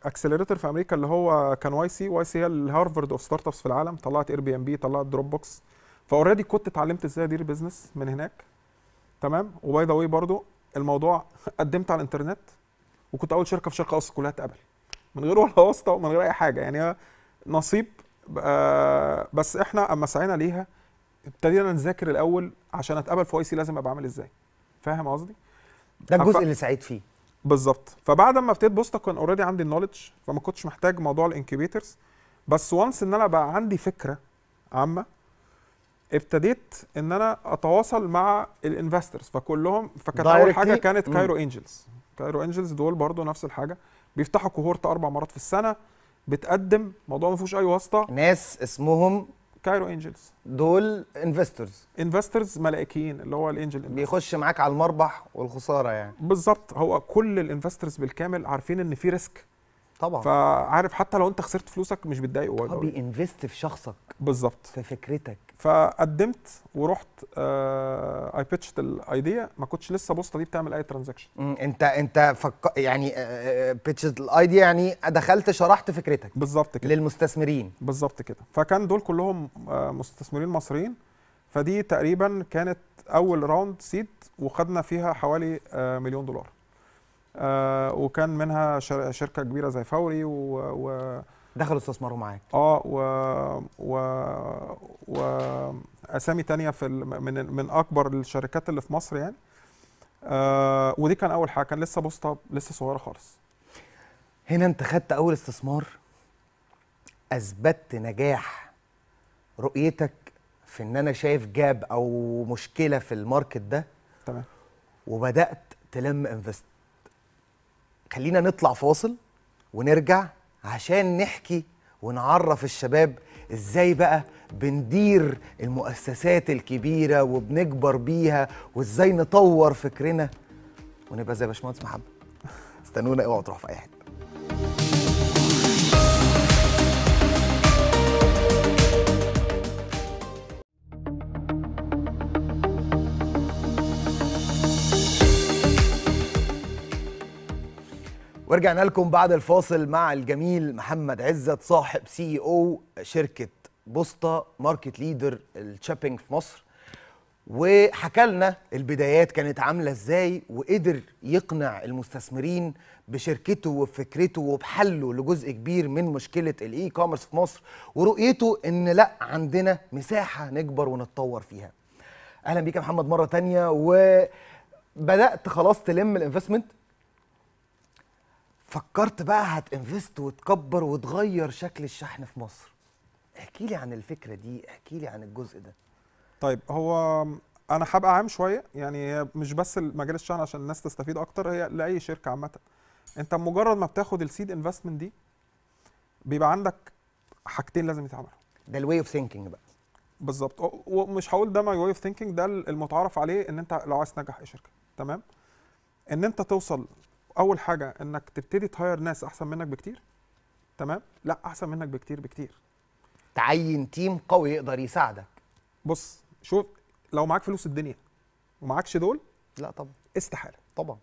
اكسلريتور في امريكا اللي هو كان واي سي، هي الهارفرد اوف ستارت ابس في العالم. طلعت اير بي ام بي، طلعت دروب بوكس، فاوريدي كنت اتعلمت ازاي ادير بزنس من هناك. تمام. وباي ذا واي برضو الموضوع قدمت على الانترنت، وكنت اول شركه في شركه اصلا كلها اتقبل من غير ولا واسطه ومن غير اي حاجه، يعني نصيب. بس احنا اما سعينا ليها ابتدينا نذاكر الاول عشان اتقبل في واي سي لازم ابقى عامل ازاي. فاهم قصدي؟ ده الجزء اللي سعيد فيه بالظبط. فبعد ما ابتديت بوستا كان اوريدي عندي النوليدج، فما كنتش محتاج موضوع الانكيوبيترز. بس وانس ان انا بقى عندي فكره عامه، ابتديت ان انا اتواصل مع الانفسترز، فكلهم فكانت اول حاجه كانت كايرو انجلز. كايرو انجلز دول برضو نفس الحاجه، بيفتحوا كوهورت 4 مرات في السنه، بتقدم موضوع ما فيهوش اي واسطه، ناس اسمهم كايرو انجلز. دول انفسترز ملائكيين، اللي هو الانجل انفسترز بيخش معاك على المربح والخساره يعني. بالظبط. هو كل الانفسترز بالكامل عارفين ان في ريسك طبعا، فعارف حتى لو انت خسرت فلوسك مش بتضايقه، هو بينفست في شخصك بالظبط، في فكرتك. فقدمت ورحت اي بيتشت الايديا، ما كنتش لسه بوسطه دي بتعمل اي ترانزاكشن. انت يعني بيتشت الايديا، يعني دخلت شرحت فكرتك بالظبط كده للمستثمرين بالظبط كده. فكان دول كلهم مستثمرين مصريين، فدي تقريبا كانت اول راوند سيد، وخدنا فيها حوالي $1,000,000. وكان منها شركه كبيره زي فوري و دخلوا استثمروا معاك. واسامي تانية في من اكبر الشركات اللي في مصر يعني. ودي كان اول حاجه، كان لسه بوسطه لسه صغيره خالص. هنا انت خدت اول استثمار، اثبتت نجاح رؤيتك في ان انا شايف جاب او مشكله في الماركت ده. تمام. وبدات تلم انفست. خلينا نطلع فاصل ونرجع عشان نحكي ونعرف الشباب ازاي بقى بندير المؤسسات الكبيرة وبنكبر بيها، وازاي نطور فكرنا ونبقى زي باشمهندس محمد. استنونا، اوعوا تروحوا في اي حتة. ورجعنا لكم بعد الفاصل مع الجميل محمد عزت، صاحب CEO شركة بوسطة، ماركت ليدر الشوبينج في مصر، وحكى لنا البدايات كانت عاملة ازاي، وقدر يقنع المستثمرين بشركته وفكرته وبحله لجزء كبير من مشكلة الاي كوميرس في مصر، ورؤيته ان لا عندنا مساحة نكبر ونتطور فيها. اهلا بيك يا محمد مرة تانية. وبدأت خلاص تلم الانفستمنت، فكرت بقى هتنفست وتكبر وتغير شكل الشحن في مصر. احكي لي عن الفكره دي، احكي لي عن الجزء ده. طيب، هو انا هبقى عام شويه، يعني مش بس مجال الشحن عشان الناس تستفيد اكتر، هي لاي شركه عامه. انت مجرد ما بتاخد السيد انفستمنت دي بيبقى عندك حاجتين لازم يتعملوا. ده الواي اوف ثينكينج بقى بالظبط، ومش هقول ده ماي واي اوف ثينكينج، ده المتعارف عليه ان انت لو عايز تنجح اي شركه. تمام. ان انت توصل اول حاجه انك تبتدي تهاير ناس احسن منك بكتير. تمام. لا احسن منك بكتير بكتير. تعين تيم قوي يقدر يساعدك. بص، شوف، لو معاك فلوس الدنيا ومعاكش دول، لا طبعا استحاله. طبعا.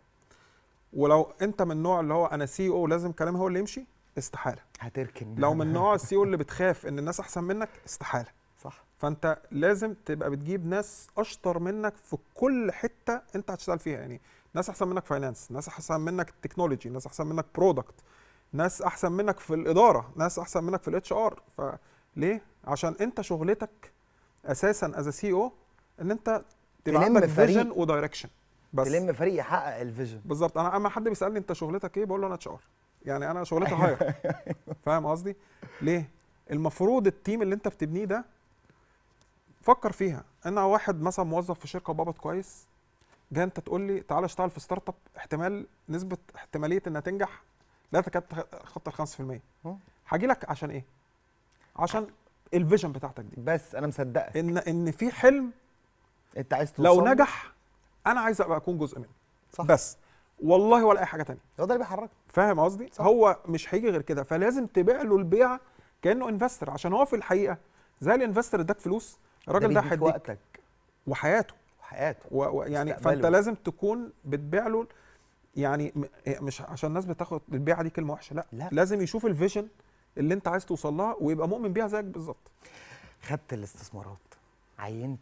ولو انت من النوع اللي هو انا سي او لازم كلامي هو اللي يمشي استحاله هتركن. لو من نوع السي او اللي بتخاف ان الناس احسن منك استحاله. صح. فانت لازم تبقى بتجيب ناس اشطر منك في كل حته انت هتشتغل فيها، يعني ناس احسن منك فاينانس، ناس احسن منك تكنولوجي، ناس احسن منك برودكت، ناس احسن منك في الاداره، ناس احسن منك في الاتش ار. فليه؟ عشان انت شغلتك اساسا از سي او ان انت تبقى عندك فيجن ودايركشن، بس تلم فريق يحقق الفيجن. بالظبط. انا اما حد بيسالني انت شغلتك ايه بقول له انا اتش ار، يعني انا شغلتي هاير. فاهم قصدي؟ ليه؟ المفروض التيم اللي انت بتبنيه ده فكر فيها. انا واحد مثلا موظف في شركه وبابط كويس، جاي انت تقول لي تعالى اشتغل في ستارت اب، احتمال نسبه احتماليه انها تنجح لا تتخطى ال 5%. هاجي لك عشان ايه؟ عشان الفيجن بتاعتك دي، بس انا مصدقك ان في حلم انت عايز توصل لو نجح انا عايز ابقى اكون جزء منه. صح. بس والله ولا اي حاجه ثانيه، هو ده اللي بيحركك. فاهم قصدي؟ هو مش هيجي غير كده، فلازم تبيع له البيعه كانه انفستر، عشان هو في الحقيقه زي الانفستر اداك فلوس، الراجل ده هيديك وقتك وحياته يعني فانت لازم تكون بتبيع له، يعني مش عشان الناس بتاخد البيعه دي كلمه وحشه، لا لازم يشوف الفيجن اللي انت عايز توصل لها ويبقى مؤمن بيها زيك بالظبط. خدت الاستثمارات، عينت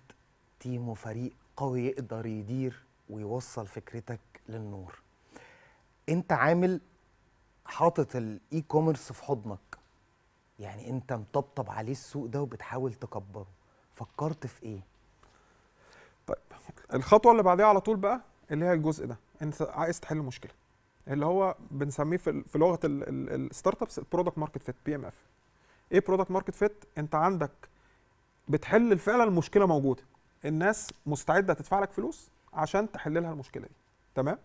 تيم وفريق قوي يقدر يدير ويوصل فكرتك للنور. انت عامل حاطط الاي كوميرس في حضنك، يعني انت مطبطب عليه السوق ده وبتحاول تكبره، فكرت في ايه؟ طيب الخطوه اللي بعديها على طول بقى اللي هي الجزء ده، انت عايز تحل مشكله اللي هو بنسميه في لغه الستارت ابس البرودكت ماركت فيت، بي ام اف. ايه برودكت ماركت فيت؟ انت عندك بتحل فعلا المشكله موجوده، الناس مستعده تدفع لك فلوس عشان تحل لها المشكله دي. تمام؟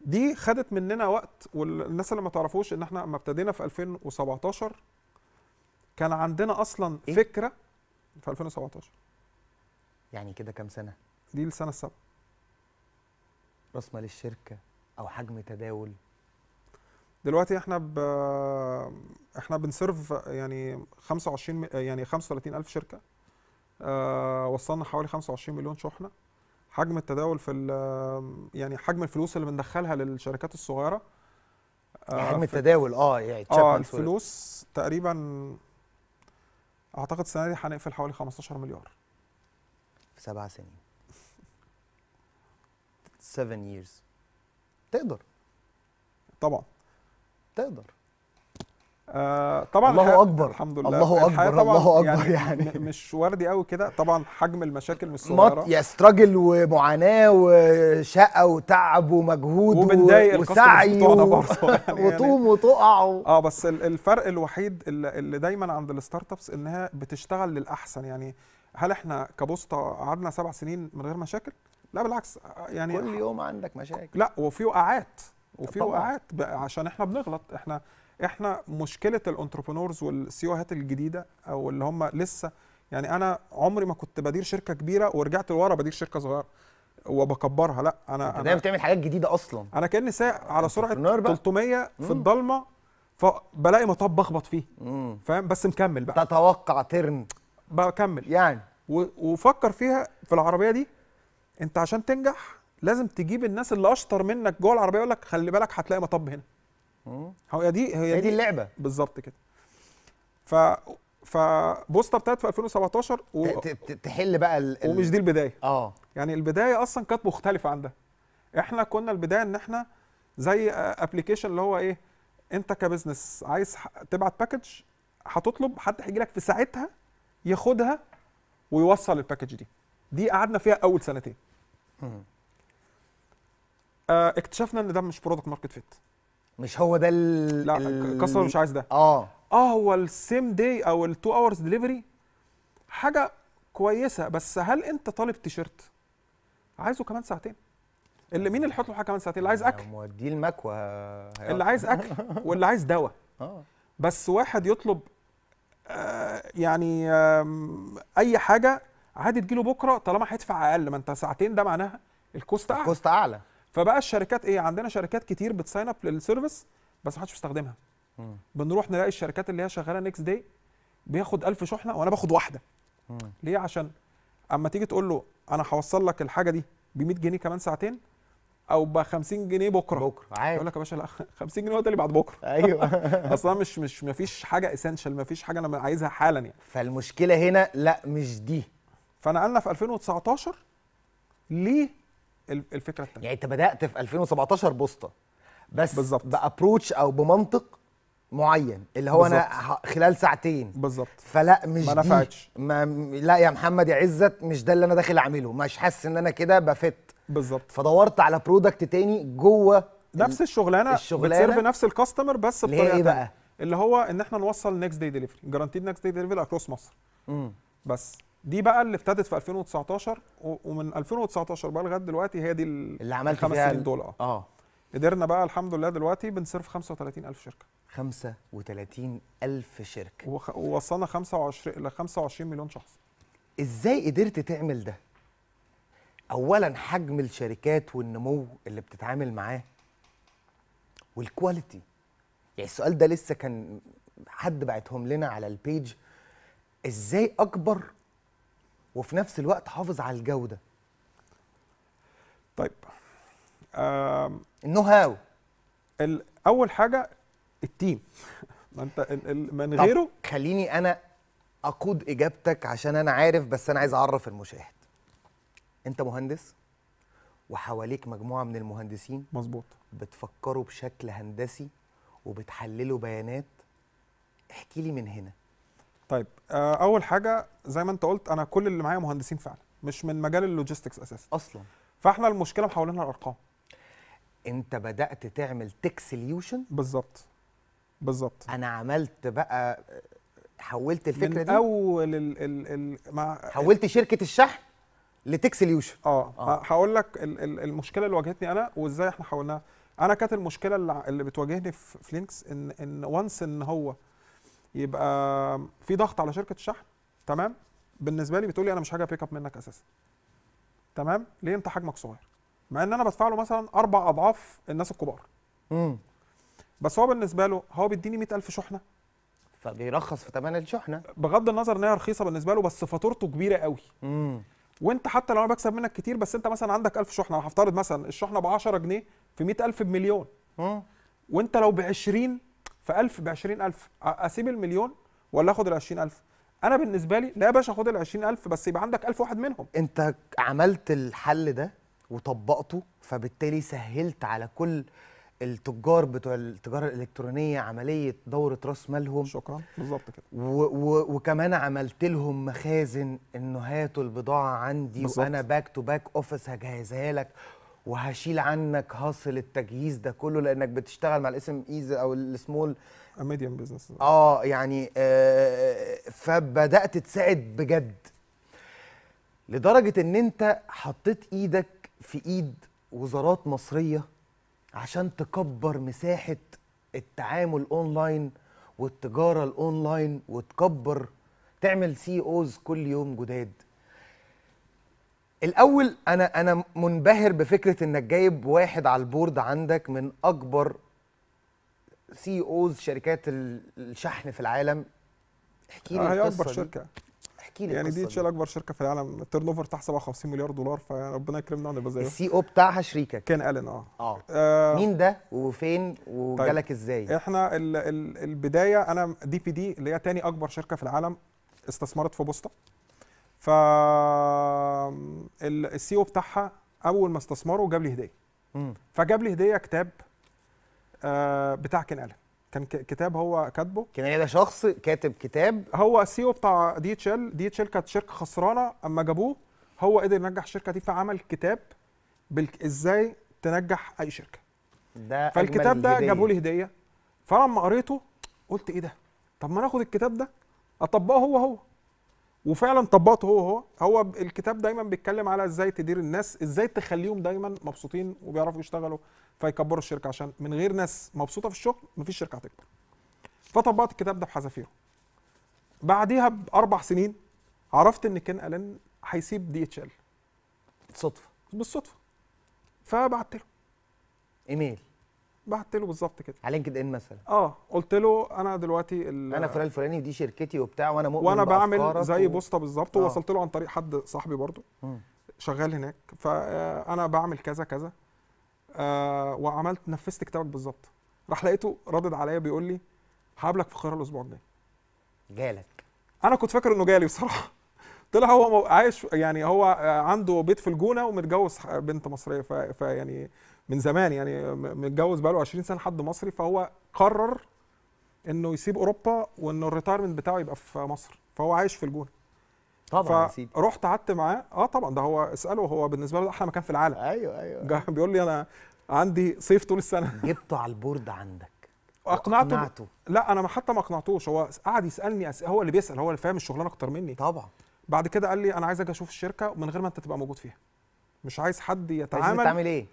دي خدت مننا وقت، والناس اللي ما تعرفوش ان احنا لما ابتدينا في 2017 كان عندنا اصلا إيه؟ فكره في 2017 يعني كده كام سنه؟ دي السنه السابعه. راس مال الشركه او حجم تداول دلوقتي احنا بنسيرف يعني 35,000 شركه، وصلنا حوالي 25 مليون شحنه. حجم التداول في يعني حجم الفلوس اللي بندخلها للشركات الصغيره، حجم التداول يعني الفلوس تقريبا اعتقد السنه دي هنقفل حوالي 15 مليار في 7 سنين. 7 years. تقدر طبعا تقدر. طبعا الله اكبر، الحمد لله الله اكبر الله اكبر، يعني مش وردي قوي كده طبعا. حجم المشاكل مش صغيره، يا استراجل ومعاناه وشقه وتعب ومجهود وسعي وطوم وتقع بس الفرق الوحيد اللي دايما عند الستارت ابس انها بتشتغل للاحسن. يعني هل احنا كبوسطه قعدنا 7 سنين من غير مشاكل؟ لا بالعكس، يعني كل يوم عندك مشاكل، لا وفي وقعات عشان احنا بنغلط. احنا مشكله الانتربرنورز والسيوهات الجديده او اللي هم لسه، يعني انا عمري ما كنت بدير شركه كبيره ورجعت لورا بدير شركه صغيره وبكبرها، لا انا دايما بتعمل حاجات جديده اصلا. انا كاني سايق على سرعه 300 في الضلمه، فبلاقي مطب بخبط فيه، فاهم؟ بس مكمل بقى، تتوقع ترن بكمل يعني. وفكر فيها في العربيه دي، انت عشان تنجح لازم تجيب الناس اللي اشطر منك جوه العربيه يقول لك خلي بالك هتلاقي مطب هنا. هي دي اللعبه بالظبط كده. فبوسطه ابتدت في 2017 تحل بقى ومش دي البدايه. يعني البدايه اصلا كانت مختلفه عن ده. احنا كنا البدايه ان احنا زي ابلكيشن اللي هو ايه، انت كبزنس عايز تبعت باكج، هتطلب حد هيجي لك في ساعتها ياخدها ويوصل الباكج دي. قعدنا فيها اول 2 سنين. اكتشفنا ان ده مش برودكت ماركت فيت، مش هو ده لا الكاستمر مش عايز ده. هو السيم داي او التو اورز ديليفري حاجه كويسه، بس هل انت طالب تيشيرت عايزه كمان ساعتين؟ اللي مين اللي حط له حاجه كمان ساعتين؟ اللي عايز اكل، موديه المكوى، اللي عايز اكل واللي عايز دواء. بس واحد يطلب يعني اي حاجه عادي تجيله بكره طالما هيدفع اقل، ما انت ساعتين ده معناها الكوست اعلى، الكوست اعلى. فبقى الشركات ايه، عندنا شركات كتير بتساين اب للسيرفيس بس محدش بيستخدمها. بنروح نلاقي الشركات اللي هي شغاله نيكست داي بياخد 1000 شحنه وانا باخد واحده. ليه؟ عشان اما تيجي تقول له انا هوصل لك الحاجه دي ب 100 جنيه كمان ساعتين، او ب 50 جنيه بكره عادي. يقول لك يا باشا لا 50 جنيه هو ده اللي بعد بكره. ايوه اصلا مش مفيش حاجه اسينشال، مفيش حاجه انا عايزها حالا يعني. فالمشكله هنا لا مش دي. فنقلنا في 2019 ليه الفكره الثانيه. يعني انت بدات في 2017 بوسطه بس بالظبط بابروتش او بمنطق معين اللي هو بالزبط. انا خلال ساعتين بالظبط. فلا مش ما نفعتش. لا يا محمد يا عزت مش ده اللي انا داخل اعمله، مش حاسس ان انا كده بفت بالظبط. فدورت على برودكت تاني جوه نفس الشغلانه بتسيرف نفس الكاستمر بس بطريقه تانيه. ايه بقى؟ اللي هو ان احنا نوصل نيكست داي ديليفري، جارانتيد نيكست داي ديليفري اكروس مصر. بس دي بقى اللي ابتدت في 2019 ومن 2019 بقى لغايه دلوقتي هي دي اللي عملت فيها $5000. قدرنا بقى الحمد لله دلوقتي بنسيرف 35000 شركه. 35000 شركه ووصلنا 25 مليون شخص. ازاي قدرت تعمل ده؟ اولا حجم الشركات والنمو اللي بتتعامل معاه والكواليتي. يعني السؤال ده لسه كان حد بعتهم لنا على البيج، ازاي اكبر وفي نفس الوقت حافظ على الجوده؟ طيب النو هاو اول حاجه التيم. ما انت من غيره. خليني انا اقود اجابتك عشان انا عارف، بس انا عايز اعرف المشاهد. انت مهندس وحواليك مجموعه من المهندسين مظبوط بتفكروا بشكل هندسي وبتحللوا بيانات، احكي لي من هنا. طيب اول حاجه زي ما انت قلت انا كل اللي معايا مهندسين فعلا مش من مجال اللوجيستكس اساسا اصلا، فاحنا المشكله محولينها لارقام. انت بدات تعمل تك سوليوشن بالظبط بالظبط. انا عملت بقى حولت الفكره دي اول حولت شركه الشحن لتك سوليوشن. هقول لك المشكله اللي واجهتني انا وازاي احنا حولناها. انا كانت المشكله اللي بتواجهني في لينكس ان وانس ان هو يبقى في ضغط على شركه الشحن، تمام؟ بالنسبه لي بتقول لي انا مش هاجي بيك اب منك اساسا. تمام؟ ليه؟ انت حجمك صغير. مع ان انا بدفع له مثلا 4 اضعاف الناس الكبار. بس هو بالنسبه له هو بيديني 100000 شحنه فبيرخص في ثمن الشحنه بغض النظر ان هي رخيصه بالنسبه له، بس فاتورته كبيره قوي. وانت حتى لو انا بكسب منك كتير بس انت مثلا عندك 1000 شحنه، انا هفترض مثلا الشحنه ب 10 جنيه في 100000 بمليون. وانت لو ب 20 ف 1000 ب 20000 اسيب المليون ولا اخد ال 20000؟ انا بالنسبه لي لا يا باشا خد ال 20000 بس يبقى عندك 1000 واحد منهم. انت عملت الحل ده وطبقته، فبالتالي سهلت على كل التجار بتوع التجاره الالكترونيه عمليه دوره راس مالهم. شكرا. بالظبط كده. وكمان عملت لهم مخازن انه هاتوا البضاعه عندي بالزبط. وانا باك تو باك اوفيس هجهزها لك وهشيل عنك هاصل التجهيز ده كله، لانك بتشتغل مع الاسم ايز او السمول ميديوم بزنس. يعني فبدات تساعد بجد لدرجه ان انت حطيت ايدك في ايد وزارات مصريه عشان تكبر مساحة التعامل اونلاين والتجارة الاونلاين وتكبر تعمل سي اوز كل يوم جداد. الأول أنا منبهر بفكرة إنك جايب واحد على البورد عندك من أكبر سي اوز شركات الشحن في العالم. احكي لي القصة دي. أكبر شركة. احكي لي يعني دي DHL أكبر شركة في العالم، التيرن اوفر بتاعها $57 مليار، فربنا يكرمنا ونبقى زيهم. السي او بتاعها شريكك كان ألين. مين ده وفين وجالك ازاي؟ طيب. احنا البداية أنا DPD اللي هي تاني أكبر شركة في العالم استثمرت في بوسطة. ف السي او بتاعها أول ما استثمره جاب لي هدية. فجاب لي هدية كتاب بتاع كان ألين. كان كتاب هو كاتبه. كان ده شخص كاتب كتاب. هو السي او بتاع DHL كانت شركه خسرانه، اما جابوه هو قدر ينجح الشركه دي، فعمل كتاب ازاي تنجح اي شركه. ده فالكتاب ده جابوا لي هديه، فلما قريته قلت ايه ده؟ طب ما ناخد الكتاب ده اطبقه هو. وفعلا طبقته هو الكتاب دايما بيتكلم على ازاي تدير الناس، ازاي تخليهم دايما مبسوطين وبيعرفوا يشتغلوا فيكبروا الشركه، عشان من غير ناس مبسوطه في الشغل مفيش شركه هتكبر. فطبقت الكتاب ده بحذافيره. بعديها ب4 سنين عرفت ان كان ألين هيسيب DHL بالصدفه. فبعت له ايميل. بعت له بالظبط كده على لينكد ان مثلا. قلت له انا دلوقتي انا فلان الفلاني ودي شركتي وبتاع وانا مؤمن وانا بعمل زي بوسطه بالظبط. ووصلت له عن طريق حد صاحبي برضو شغال هناك، فانا بعمل كذا كذا. وعملت نفذت كتابك بالظبط. راح لقيته ردد عليا بيقول لي هقابلك في القاهره الاسبوع الجاي. جالك؟ انا كنت فاكر انه جالي بصراحه، طلع هو عايش يعني، هو عنده بيت في الجونه ومتجوز بنت مصريه، فيعني من زمان يعني متجوز بقاله 20 سنه حد مصري، فهو قرر انه يسيب اوروبا وانه الريتايرمنت بتاعه يبقى في مصر، فهو عايش في الجونه. طبعا يا سيدي. رحت قعدت معاه. طبعا ده هو اساله، هو بالنسبه له احلى مكان في العالم. ايوه بيقول لي انا عندي صيف طول السنه. جبته على البورد عندك؟ اقنعته؟ لا انا حتى ما اقنعتوش، هو قعد يسالني هو اللي بيسال، هو اللي فاهم الشغلانه اكتر مني طبعا. بعد كده قال لي انا عايز اجي اشوف الشركه من غير ما انت تبقى موجود فيها، مش عايز حد يتعامل. تعمل ايه؟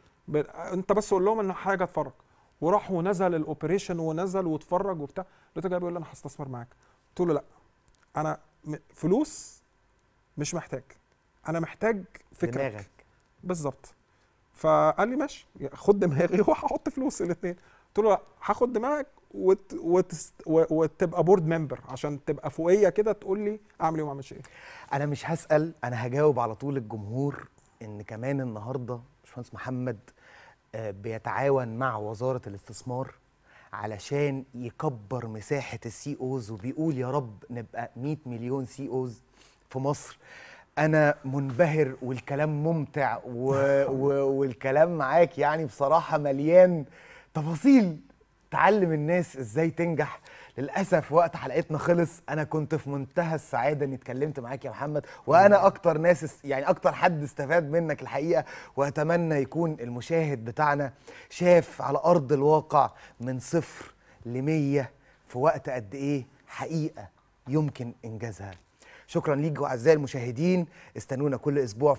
انت بس قول لهم ان حاجه اتفرج. وراح ونزل الاوبريشن ونزل واتفرج وبتاع، لقيته جاي بيقول لي انا هستثمر معاك. قلت له لا، انا فلوس مش محتاج، انا محتاج فكرك. دماغك بالظبط. فقال لي ماشي، خد دماغي وهحط فلوس الاثنين. قلت له هاخد دماغك وتبقى بورد ممبر عشان تبقى فوقيه كده تقول لي اعمل ايه وما اعملش ايه. انا مش هسال، انا هجاوب على طول الجمهور ان كمان النهارده باشمهندس محمد بيتعاون مع وزاره الاستثمار علشان يكبر مساحه السي اوز، وبيقول يا رب نبقى 100 مليون سي اوز في مصر. انا منبهر والكلام ممتع والكلام معاك يعني بصراحه مليان تفاصيل تعلم الناس ازاي تنجح. للاسف وقت حلقتنا خلص. انا كنت في منتهى السعاده اني اتكلمت معاك يا محمد، وانا اكتر ناس يعني اكتر حد استفاد منك الحقيقه، واتمنى يكون المشاهد بتاعنا شاف على ارض الواقع من 0 ل 100 في وقت قد ايه حقيقه يمكن انجازها. شكرا ليك اعزائي المشاهدين، استنونا كل اسبوع